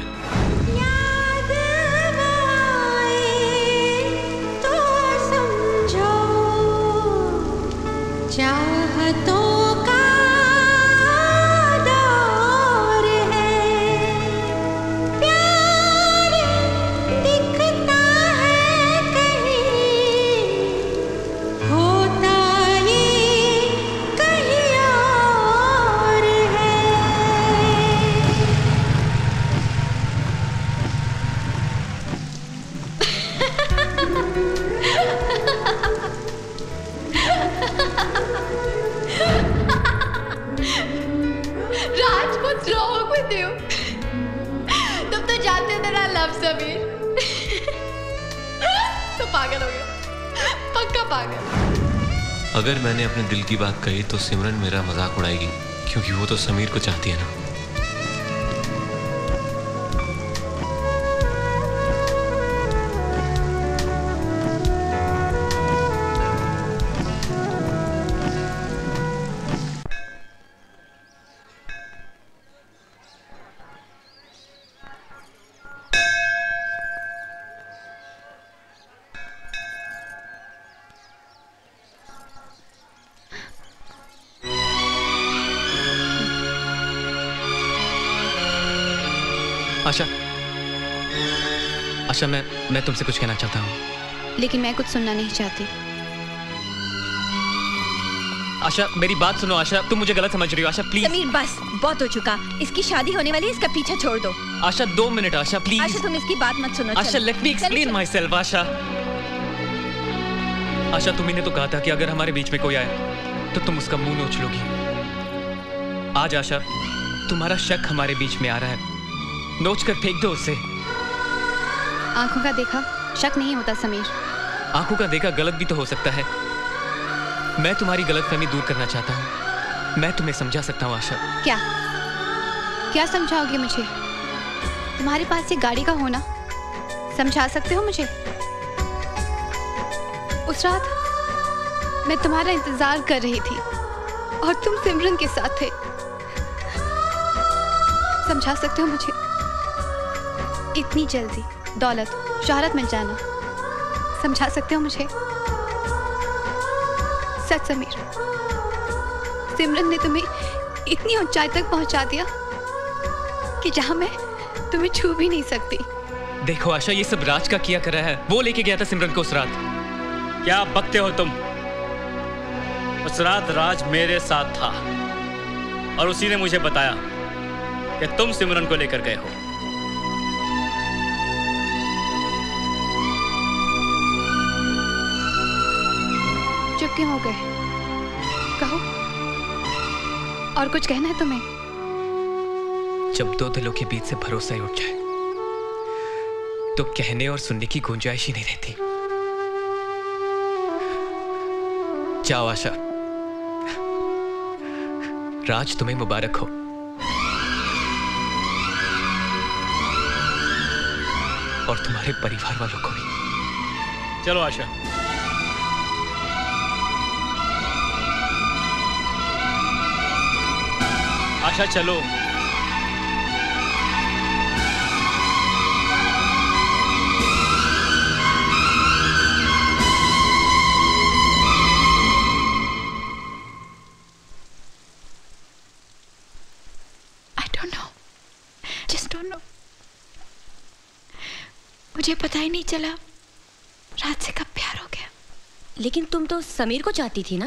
है. याद तो समझो चाहतों का दौर है, प्यार दिखता है कहीं, होता ये कहीं और है. Raj, what's wrong with you? तुम तो जानते थे ना लव समीर, तो पागल हो गया, पक्का पागल. अगर मैंने अपने दिल की बात कही तो सिमरन मेरा मजाक उड़ाएगी, क्योंकि वो तो समीर को चाहती है ना. आशा, आशा मैं मैं तुमसे कुछ कहना चाहता हूँ. लेकिन मैं कुछ सुनना नहीं चाहती. आशा मेरी बात सुनो. आशा तुम मुझे गलत समझ रही हो. आशा प्लीज. समीर बस, बहुत हो चुका. इसकी शादी होने वाली है, इसका पीछा छोड़ दो. आशा दो मिनट. Asha please. आशा तुम इसकी बात मत सुनो. Asha let me explain myself. Asha Asha तुम्हें तो कहा था कि अगर हमारे बीच में कोई आए तो तुम उसका मुंह नोच लोगी. आज आशा तुम्हारा शक हमारे बीच में आ रहा है, नोच कर फेंक दो उसे. आंखों का देखा शक नहीं होता समीर. आंखों का देखा गलत भी तो हो सकता है. मैं तुम्हारी गलतफहमी दूर करना चाहता हूँ. मैं तुम्हें समझा सकता हूँ आशा. क्या क्या समझाओगे मुझे? तुम्हारे पास ये गाड़ी का होना समझा सकते हो मुझे? उस रात मैं तुम्हारा इंतजार कर रही थी और तुम सिमरन के साथ थे. समझा सकते हो मुझे? इतनी जल्दी दौलत शोहरत मिल जाना, समझा सकते हो मुझे? सच समीर, सिमरन ने तुम्हें इतनी ऊंचाई तक पहुंचा दिया कि जहां मैं तुम्हें छू भी नहीं सकती। देखो आशा, ये सब राज का किया कर रहा है। वो लेके गया था सिमरन को उस रात। क्या बकते हो तुम? उस रात राज मेरे साथ था और उसी ने मुझे बताया कि तुम सिमरन को लेकर गए हो। चुप क्यों हो गए? कहो, और कुछ कहना है तुम्हें? जब दो दिलों के बीच से भरोसा ही उठ जाए तो कहने और सुनने की गुंजाइश ही नहीं रहती। जाओ आशा, राज तुम्हें मुबारक हो। और तुम्हारे परिवार वालों को भी। चलो आशा। आशा चलो। मुझे पता ही नहीं चला रात से कब प्यार हो गया। लेकिन तुम तो समीर को चाहती थी ना?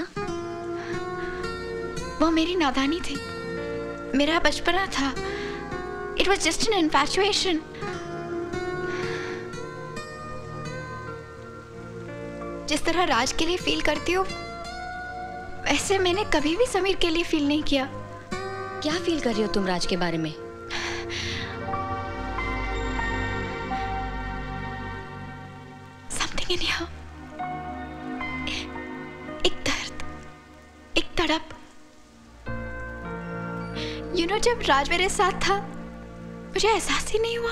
वो मेरी नादानी थी, मेरा बचपना था। It was just an infatuation. जिस तरह राज के लिए फील करती हो वैसे मैंने कभी भी समीर के लिए फील नहीं किया। क्या फील कर रही हो तुम राज के बारे में? एक दर्द, एक तड़प। यू नो, जब राज मेरे साथ था मुझे एहसास ही नहीं हुआ,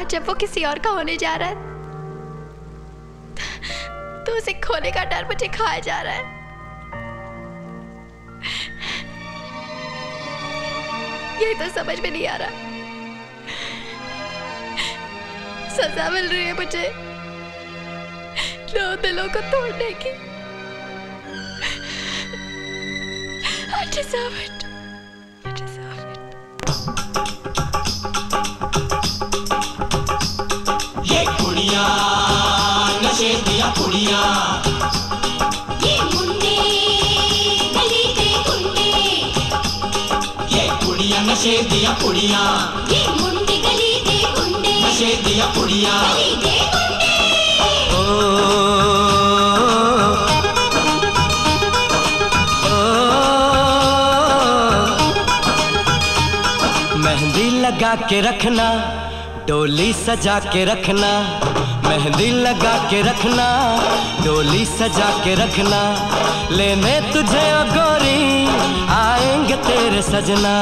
और जब वो किसी और का होने जा रहा है तो उसे खोने का डर मुझे खाया जा रहा है। यही तो समझ में नहीं आ रहा। सजा मिल रही है मुझे दो दिलों को तोड़ने की। I deserve it. I deserve it. ये कुड़िया नशे दिया कुड़िया, ये मुंडे गली के गुंडे, ये कुड़िया नशे दिया कुड़िया, ये मुंडे गली के गुंडे नशे दिया कुड़िया। लगा के रखना, डोली सजा के रखना, मेहंदी लगा के रखना, डोली सजा के रखना, लेने तुझे ओ गोरी आएंगे तेरे सजना।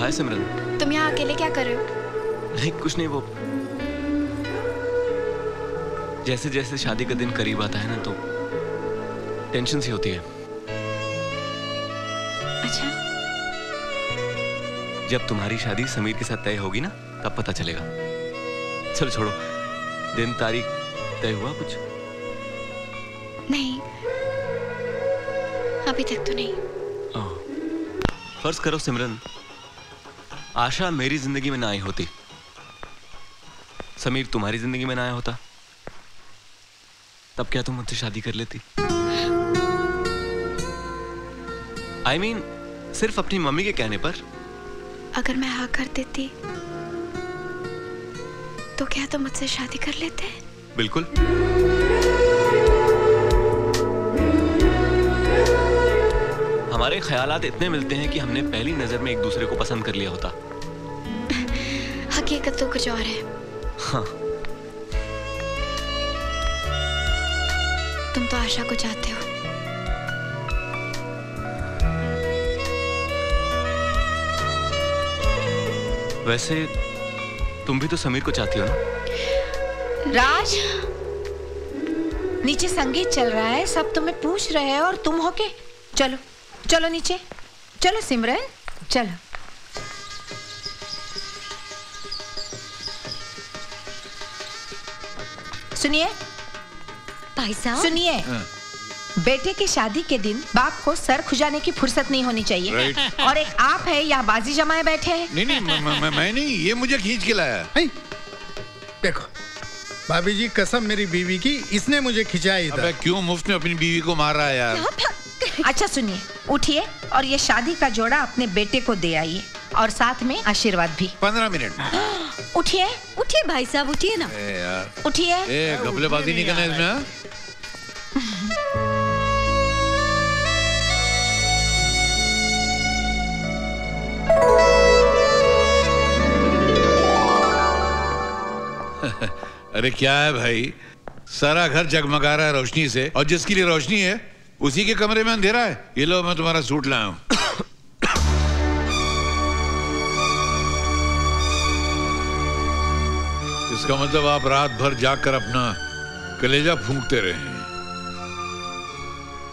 हाय सिमरन, तुम यहाँ अकेले क्या कर रहे हो? नहीं कुछ नहीं, वो जैसे जैसे शादी का दिन करीब आता है ना तो टेंशन सी होती है। अच्छा, जब तुम्हारी शादी समीर के साथ तय होगी ना तब पता चलेगा। चलो छोड़ो, दिन तारीख तय हुआ कुछ? नहीं अभी तक तो नहीं। ओह, फर्ज करो सिमरन, आशा मेरी जिंदगी में ना आई होती, समीर तुम्हारी जिंदगी में ना आया होता, तब क्या तुम मुझसे शादी कर लेती? आई मीन सिर्फ अपनी मम्मी के कहने पर। अगर मैं हाँ कर देती तो क्या तुम मुझसे शादी कर लेते? बिल्कुल। हमारे ख्यालात इतने मिलते हैं कि हमने पहली नजर में एक दूसरे को पसंद कर लिया होता। हकीकत तो कुछ और है। हाँ। तुम तो आशा को चाहते हो। वैसे तुम भी तो समीर को चाहती हो ना? राज, नीचे संगीत चल रहा है, सब तुम्हें पूछ रहे हैं और तुम हो के चलो चलो नीचे चलो सिमरन चलो। सुनिए भाई साहब, सुनिए बेटे की शादी के दिन बाप को सर खुजाने की फुर्सत नहीं होनी चाहिए। right. और एक आप है यहाँ बाजी जमाए बैठे हैं। नहीं नहीं मैं, मैं, मैं नहीं, ये मुझे खींच के लाया। देखो भाभी जी, कसम मेरी बीवी की, इसने मुझे खिंचाई इधर। अबे क्यों मुफ्त में अपनी बीवी को मार रहा है यार। अच्छा सुनिए, उठिए और ये शादी का जोड़ा अपने बेटे को दे आइए और साथ में आशीर्वाद भी। पंद्रह मिनट। उठिए उठिए भाई साहब, उठिए ना यार, उठिए। गपलेबाजी नहीं करना इसमें। अरे क्या है भाई, सारा घर जगमगा रहा है रोशनी से, और जिसके लिए रोशनी है उसी के कमरे में अंधेरा है। ये लो, मैं तुम्हारा सूट लाया हूँ। इसका मतलब आप रात भर जाकर अपना कलेजा फूंकते रहे हैं।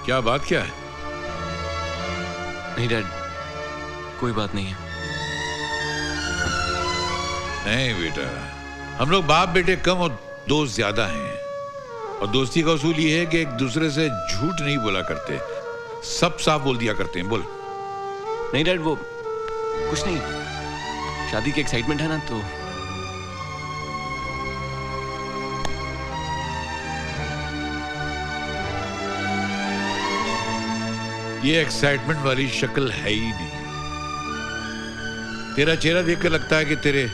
क्या बात क्या है? नहीं डैड, कोई बात नहीं है। नहीं बेटा, हम लोग बाप बेटे कम और दोस्त ज्यादा हैं, और दोस्ती का उसूल ये है कि एक दूसरे से झूठ नहीं बोला करते, सब साफ बोल दिया करते हैं। बोल। नहीं डैड, वो कुछ नहीं, शादी की एक्साइटमेंट है ना, तो ये एक्साइटमेंट वाली शक्ल है ही नहीं। तेरा चेहरा देखकर लगता है कि तेरे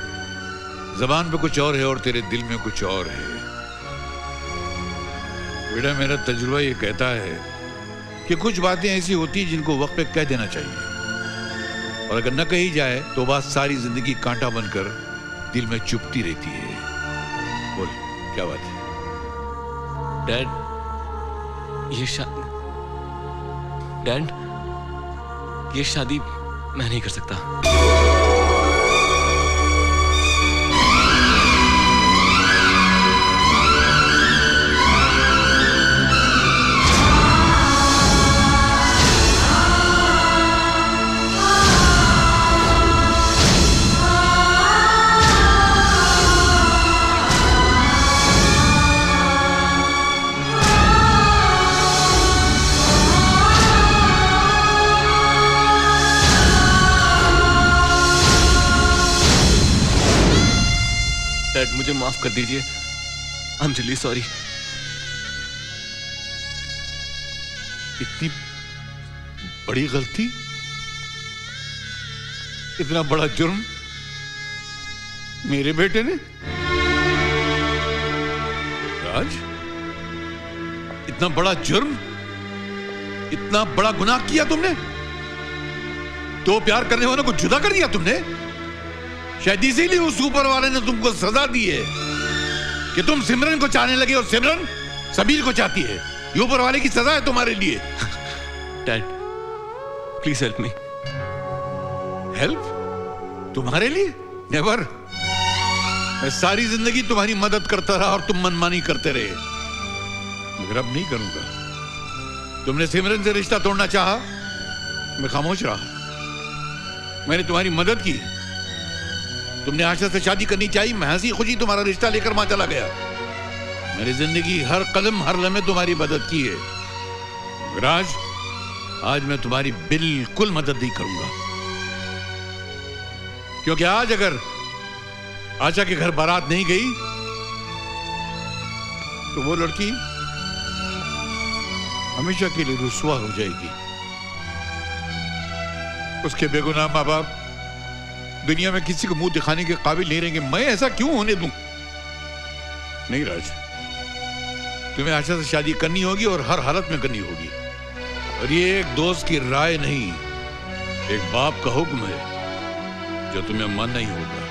जबान पे कुछ और है और तेरे दिल में कुछ और है। बेटा, मेरा तजुर्बा ये कहता है कि कुछ बातें ऐसी होती हैं जिनको वक्त पे कह देना चाहिए, और अगर न कही जाए तो बात सारी जिंदगी कांटा बनकर दिल में चुपती रहती है। बोल, क्या बात है? डैड, ये शादी डैड ये शादी मैं नहीं कर सकता। मुझे माफ कर दीजिए, आई एम रियली सॉरी। इतनी बड़ी गलती, इतना बड़ा जुर्म मेरे बेटे ने। राज, इतना बड़ा जुर्म, इतना बड़ा गुनाह किया तुमने। दो प्यार करने वालों को जुदा कर दिया तुमने। शायद इसीलिए उस ऊपर वाले ने तुमको सजा दी है कि तुम सिमरन को चाहने लगे और सिमरन सबीर को चाहती है। ये ऊपर वाले की सजा है तुम्हारे लिए। Dad, please help me. Help तुम्हारे लिए? नेवर। मैं सारी जिंदगी तुम्हारी मदद करता रहा और तुम मनमानी करते रहे, मगर अब नहीं करूंगा। तुमने सिमरन से रिश्ता तोड़ना चाहा, मैं खामोश रहा। मैंने तुम्हारी मदद की। तुमने आशा से शादी करनी चाहिए, मैं हंसी खुशी तुम्हारा रिश्ता लेकर मां चला गया। मेरी जिंदगी हर कदम हर लम्हे तुम्हारी मदद की है। राज, आज मैं तुम्हारी बिल्कुल मदद नहीं करूंगा, क्योंकि आज अगर आशा के घर बारात नहीं गई तो वो लड़की हमेशा के लिए रुसवा हो जाएगी। उसके बेगुनाह माँ बाप दुनिया में किसी को मुंह दिखाने के काबिल नहीं रहेंगे। मैं ऐसा क्यों होने दूं? नहीं राज, तुम्हें आशा से शादी करनी होगी और हर हालत में करनी होगी। और ये एक दोस्त की राय नहीं, एक बाप का हुक्म है जो तुम्हें मानना ही होगा।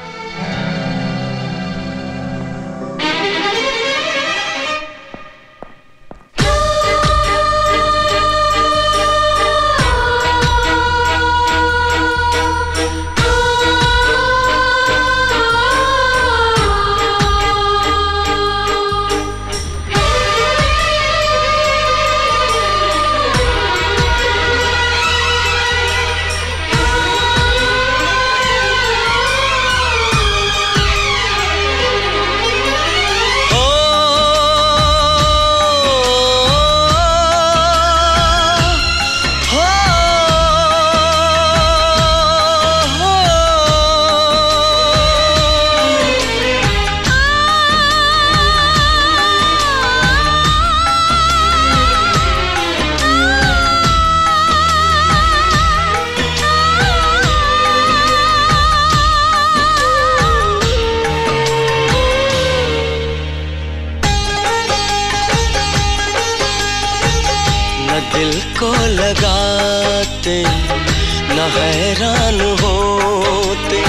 न हैरान होते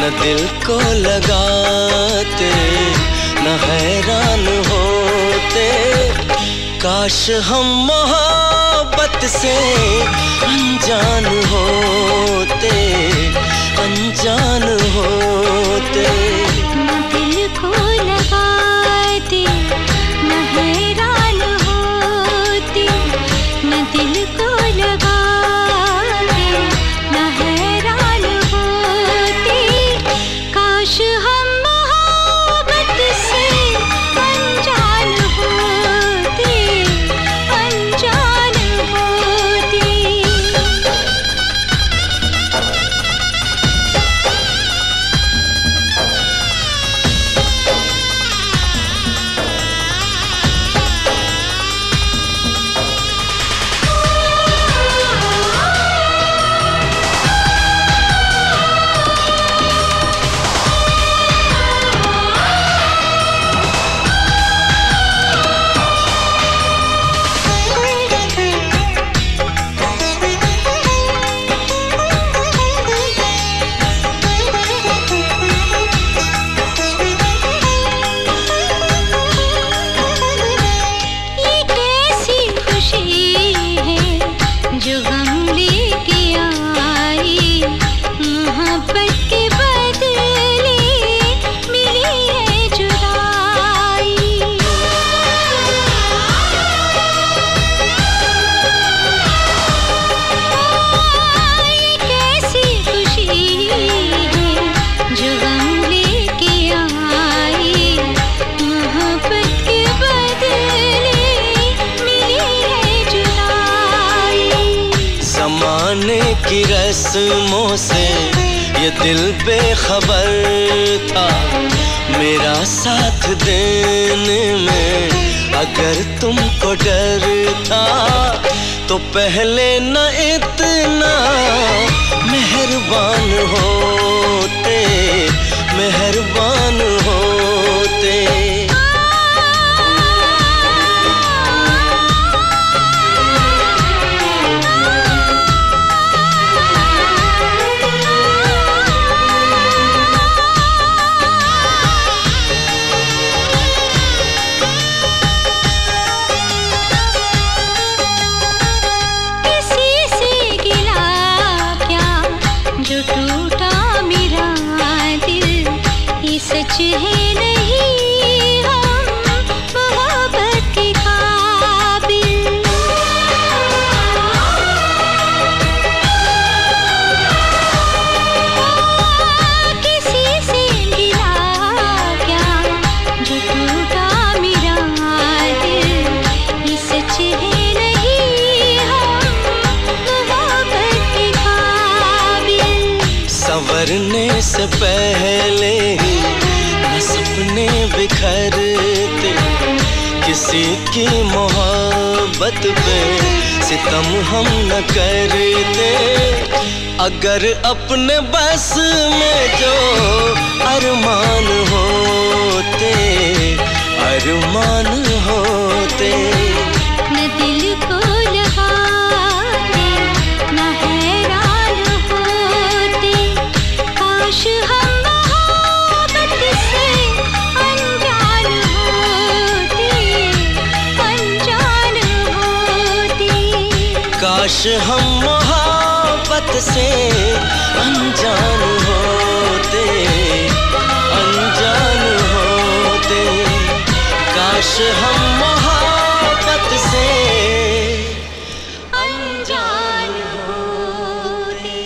न दिल को लगाते न हैरान होते। काश हम मोहब्बत से अनजान होते अनजान होते न दिल को लगाते न हैरान होते न दिल को लगाते न हैरान होते। काश हम मोहब्बत से अनजान होते अनजान होते। रस्मों से ये दिल बेखबर था मेरा साथ देने में, अगर तुमको डर था तो पहले न इतना मेहरबान होते मेहरबान होते। से पहले न सपने बिखरते किसी की मोहब्बत पे सितम हम न करते। अगर अपने बस में जो अरमान होते अरमान होते न दिल को लगाते न हैरान होते। काश हम मोहब्बत से अनजान होते अनजान होते। काश हम मोहब्बत से अनजान होते अनजान होते। काश हम मोहब्बत से अनजान होते।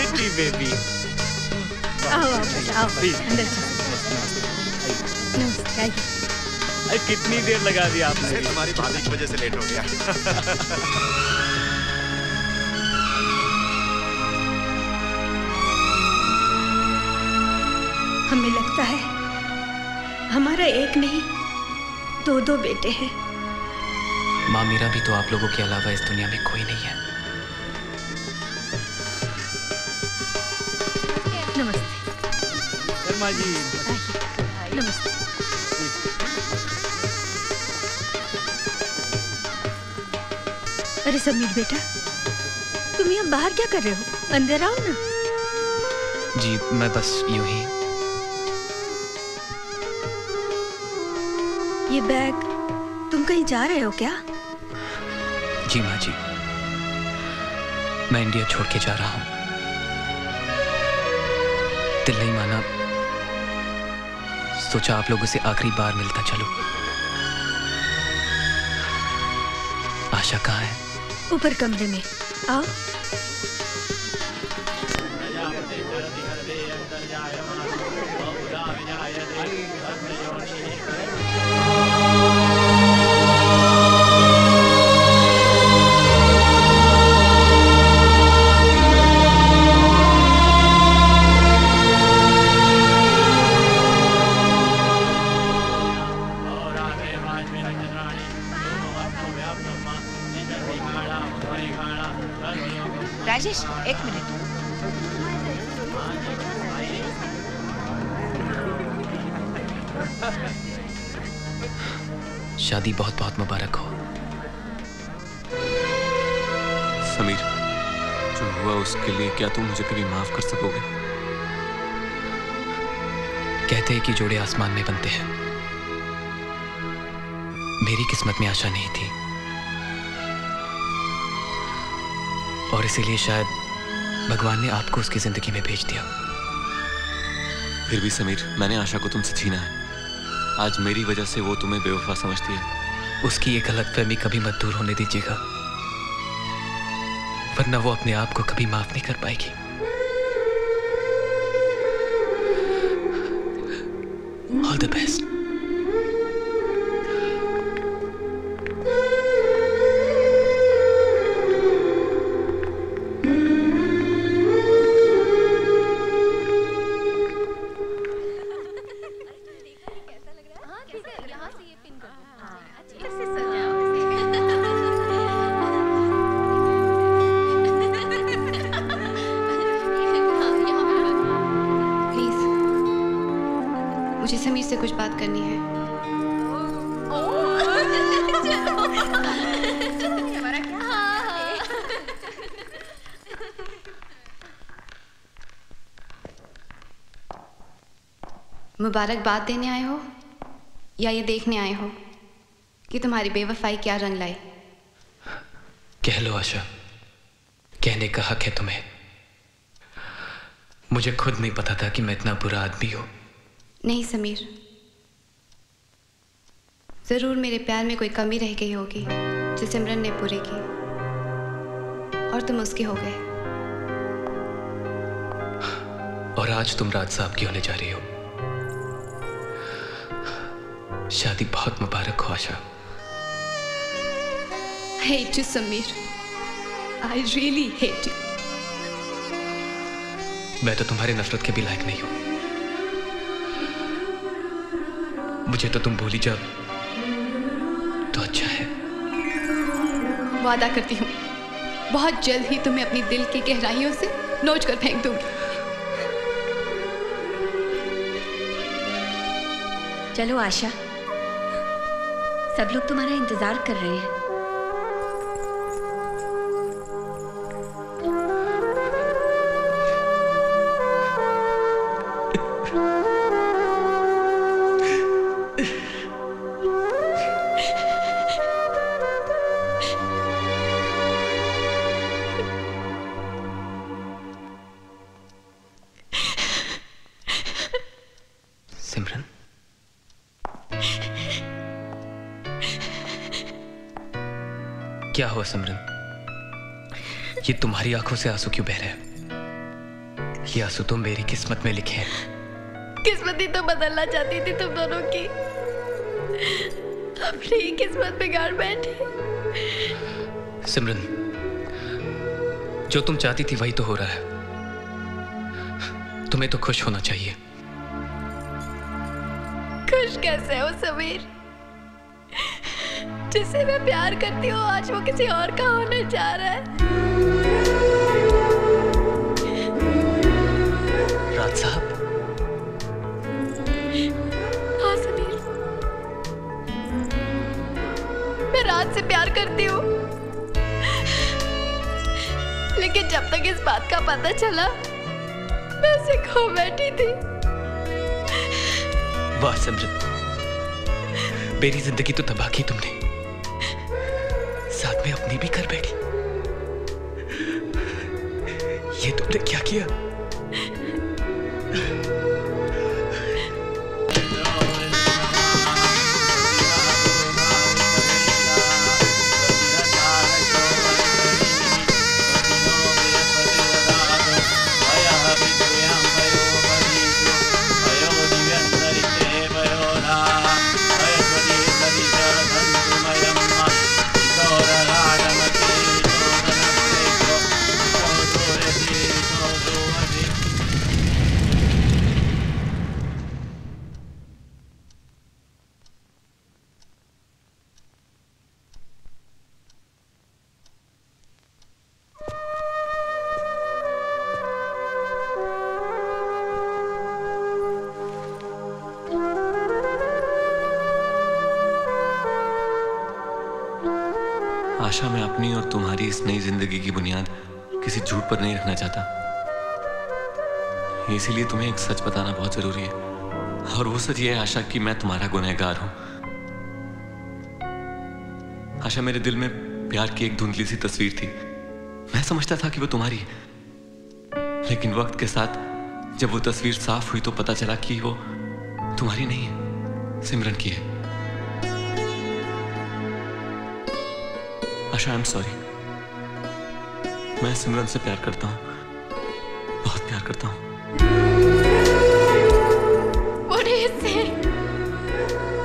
Pretty baby. आओ आओ अंदर नमस्कार। अरे कितनी देर लगा दी आपने, तुम्हारी भाभी की वजह से लेट हो गया। हमें लगता है हमारा एक नहीं दो दो बेटे हैं। माँ मेरा भी तो आप लोगों के अलावा इस दुनिया में कोई नहीं है। नमस्ते माँ जी। नमस्ते। अरे समीर बेटा, तुम यहाँ बाहर क्या कर रहे हो? अंदर आओ ना। जी मैं बस यूं ही। ये बैग, तुम कहीं जा रहे हो क्या? जी माँ जी, मैं इंडिया छोड़ के जा रहा हूँ। दिल नहीं माना, सोचा आप लोगों से आखिरी बार मिलता चलूं। आशा कहाँ है? ऊपर कमरे में। आओ। राजेश एक मिनट। शादी बहुत बहुत मुबारक हो। समीर, जो हुआ उसके लिए क्या तुम मुझे कभी माफ कर सकोगे? कहते हैं कि जोड़े आसमान में बनते हैं। मेरी किस्मत में आशा नहीं थी और इसीलिए शायद भगवान ने आपको उसकी जिंदगी में भेज दिया। फिर भी समीर, मैंने आशा को तुमसे छीना है। आज मेरी वजह से वो तुम्हें बेवफा समझती है। उसकी ये गलतफहमी कभी मत दूर होने दीजिएगा, वरना वो अपने आप को कभी माफ नहीं कर पाएगी। All the best. मुबारकबाद देने आए हो या ये देखने आए हो कि तुम्हारी बेवफाई क्या रंग लाई? कह लो आशा, कहने का हक है तुम्हें। मुझे खुद नहीं पता था कि मैं इतना बुरा आदमी हूं। नहीं समीर, जरूर मेरे प्यार में कोई कमी रह गई होगी जिसे सिमरन ने पूरी की और तुम उसके हो गए। और आज तुम राज साहब की होने जा रही हो। शादी बहुत मुबारक हो आशा। Hate you Sameer, I really hate you। मैं तो तुम्हारी नफरत के भी लायक नहीं हूँ। मुझे तो तुम भूली जाओ तो अच्छा है। वादा करती हूँ बहुत जल्द ही तुम्हें अपनी दिल की गहराइयों से नोच कर फेंक दूंगी। चलो आशा, सब लोग तुम्हारा इंतजार कर रहे हैं। क्या हुआ सिमरन, ये तुम्हारी आंखों से आंसू क्यों बह रहे हैं? ये आंसू तो मेरी किस्मत में लिखे हैं। किस्मत ही तो बदलना चाहती थी तुम दोनों की, अपनी किस्मत बिगाड़ बैठे। सिमरन, जो तुम चाहती थी वही तो हो रहा है। तुम्हें तो खुश होना चाहिए। खुश कैसे हो समीर? जिसे मैं प्यार करती हूँ आज वो किसी और का होने जा रहा है। राज साहब। हाँ समीर, मैं राज से प्यार करती हूँ, लेकिन जब तक इस बात का पता चला मैं उसे खो बैठी थी। वाह समृद्ध, मेरी जिंदगी तो तबाह की तुमने, साथ में अपनी भी कर बैठी। ये तुमने क्या किया? आशा, मैं अपनी और तुम्हारी इस नई जिंदगी की बुनियाद किसी झूठ पर नहीं रखना चाहता, इसीलिए तुम्हें एक सच बताना बहुत जरूरी है। और वो सच ये है आशा कि मैं तुम्हारा गुनहगार हूं। आशा, मेरे दिल में प्यार की एक धुंधली सी तस्वीर थी, मैं समझता था कि वो तुम्हारी है, लेकिन वक्त के साथ जब वो तस्वीर साफ हुई तो पता चला कि वो तुम्हारी नहीं है, सिमरन की है। आशा, आई एम सॉरी, मैं सिमरन से प्यार करता हूँ, बहुत प्यार करता हूँ।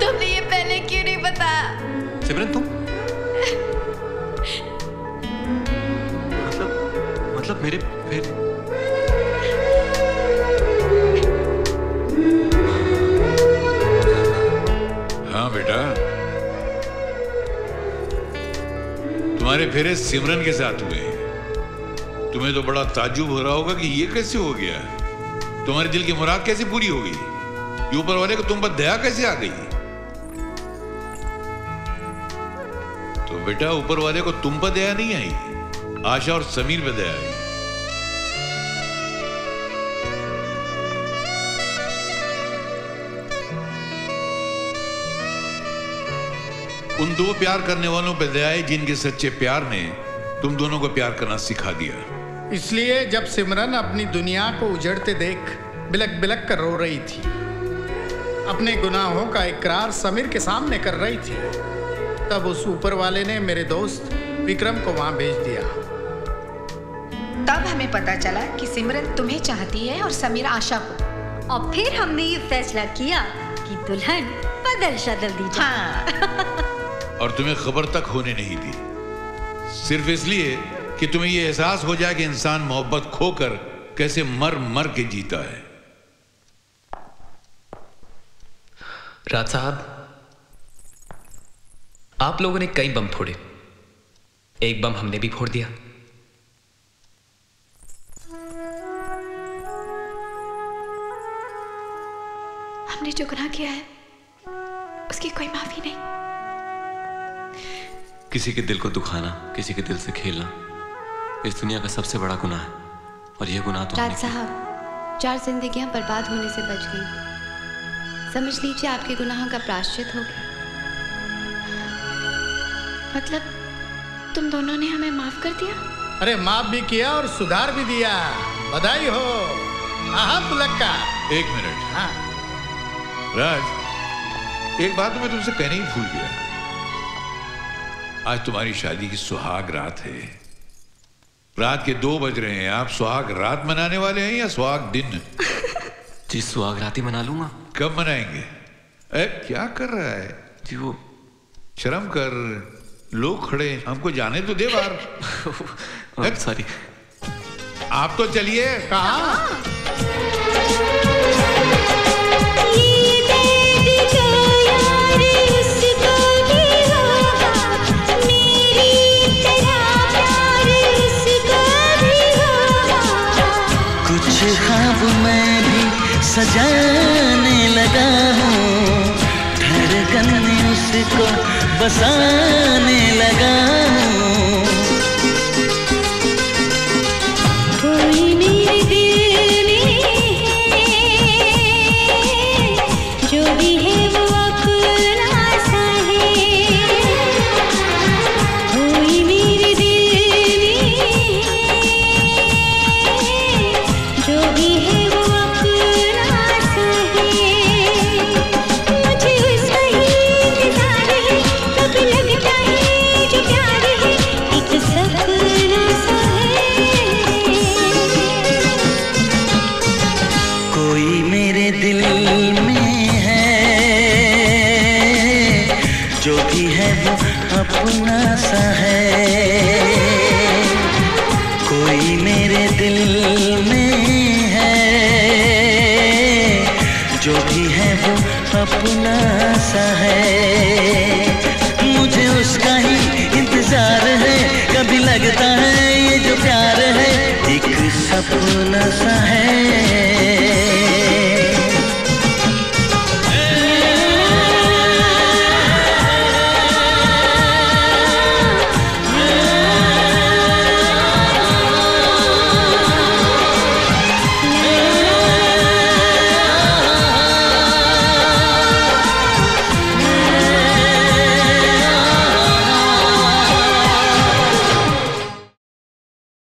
तुमने ये पहले क्यों नहीं बताया? सिमरन तुम मतलब मतलब मेरे फिर तुम्हारे फेरे सिमरन के साथ हुए, तुम्हें तो बड़ा ताज्जुब हो रहा होगा कि ये कैसे हो गया, तुम्हारे दिल की मुराद कैसे पूरी हो गई, ये ऊपर वाले को तुम पर दया कैसे आ गई? तो बेटा, ऊपर वाले को तुम पर दया नहीं आई, आशा और समीर पर दया आई। उन दो प्यार करने वालों पे दया है जिनके सच्चे प्यार ने तुम दोनों को प्यार करना सिखा दिया। इसलिए जब सिमरन अपनी दुनिया को उजड़ते देख बिलक बिलक कर रो रही थी, अपने गुनाहों का इकरार समीर के सामने कर रही थी, तब उस ऊपर वाले ने मेरे दोस्त विक्रम को वहां भेज दिया। तब हमें पता चला कि सिमरन तुम्हें चाहती है और समीर आशा को, और फिर हमने ये फैसला किया कि दुल्हन बदल शदल दी जाए। और तुम्हें खबर तक होने नहीं दी, सिर्फ इसलिए कि तुम्हें यह एहसास हो जाए कि इंसान मोहब्बत खोकर कैसे मर मर के जीता है। राज साहब, आप लोगों ने कई बम फोड़े, एक बम हमने भी फोड़ दिया। हमने जो गुनाह किया है उसकी कोई माफी नहीं। किसी के दिल को दुखाना, किसी के दिल से खेलना, इस दुनिया का सबसे बड़ा गुनाह है, और यह गुनाह तो राज साहब, चार जिंदगियां बर्बाद होने से बच गई। समझ लीजिए आपके गुनाहों का प्रायश्चित हो गया। मतलब तुम दोनों ने हमें माफ कर दिया? अरे माफ भी किया और सुधार भी दिया, बधाई हो। एक मिनट। हाँ। राज, एक बात मैं तुमसे कहने ही भूल गया, आज तुम्हारी शादी की सुहाग रात है, रात के दो बज रहे हैं, आप सुहाग रात मनाने वाले हैं या सुहाग दिन? जी सुहाग रात ही मना लूंगा। कब मनाएंगे? ए, क्या कर रहा है जी? वो शर्म कर, लोग खड़े, हमको जाने तो दे बाहर। सॉरी। आप तो चलिए। कहाँ? कुछ ख्वाब मैं भी सजाने लगा हूँ, धड़कन में उसको बसाने लगा हूँ। कोई मेरे दिल में है, जो भी है वो अपना सा है। कोई मेरे दिल में है, जो भी है वो अपना सा है। मुझे उसका ही इंतजार है, कभी लगता है जो प्यार है एक सपना सा है। कोई मेरे दिल में है, जो भी है वो अपना सा है। कोई मेरे दिल में है, जो भी है वो अपना सा है। मुझे उसका ही इंतजार है, कभी लगता है ये जो प्यार है एक सपना सा है।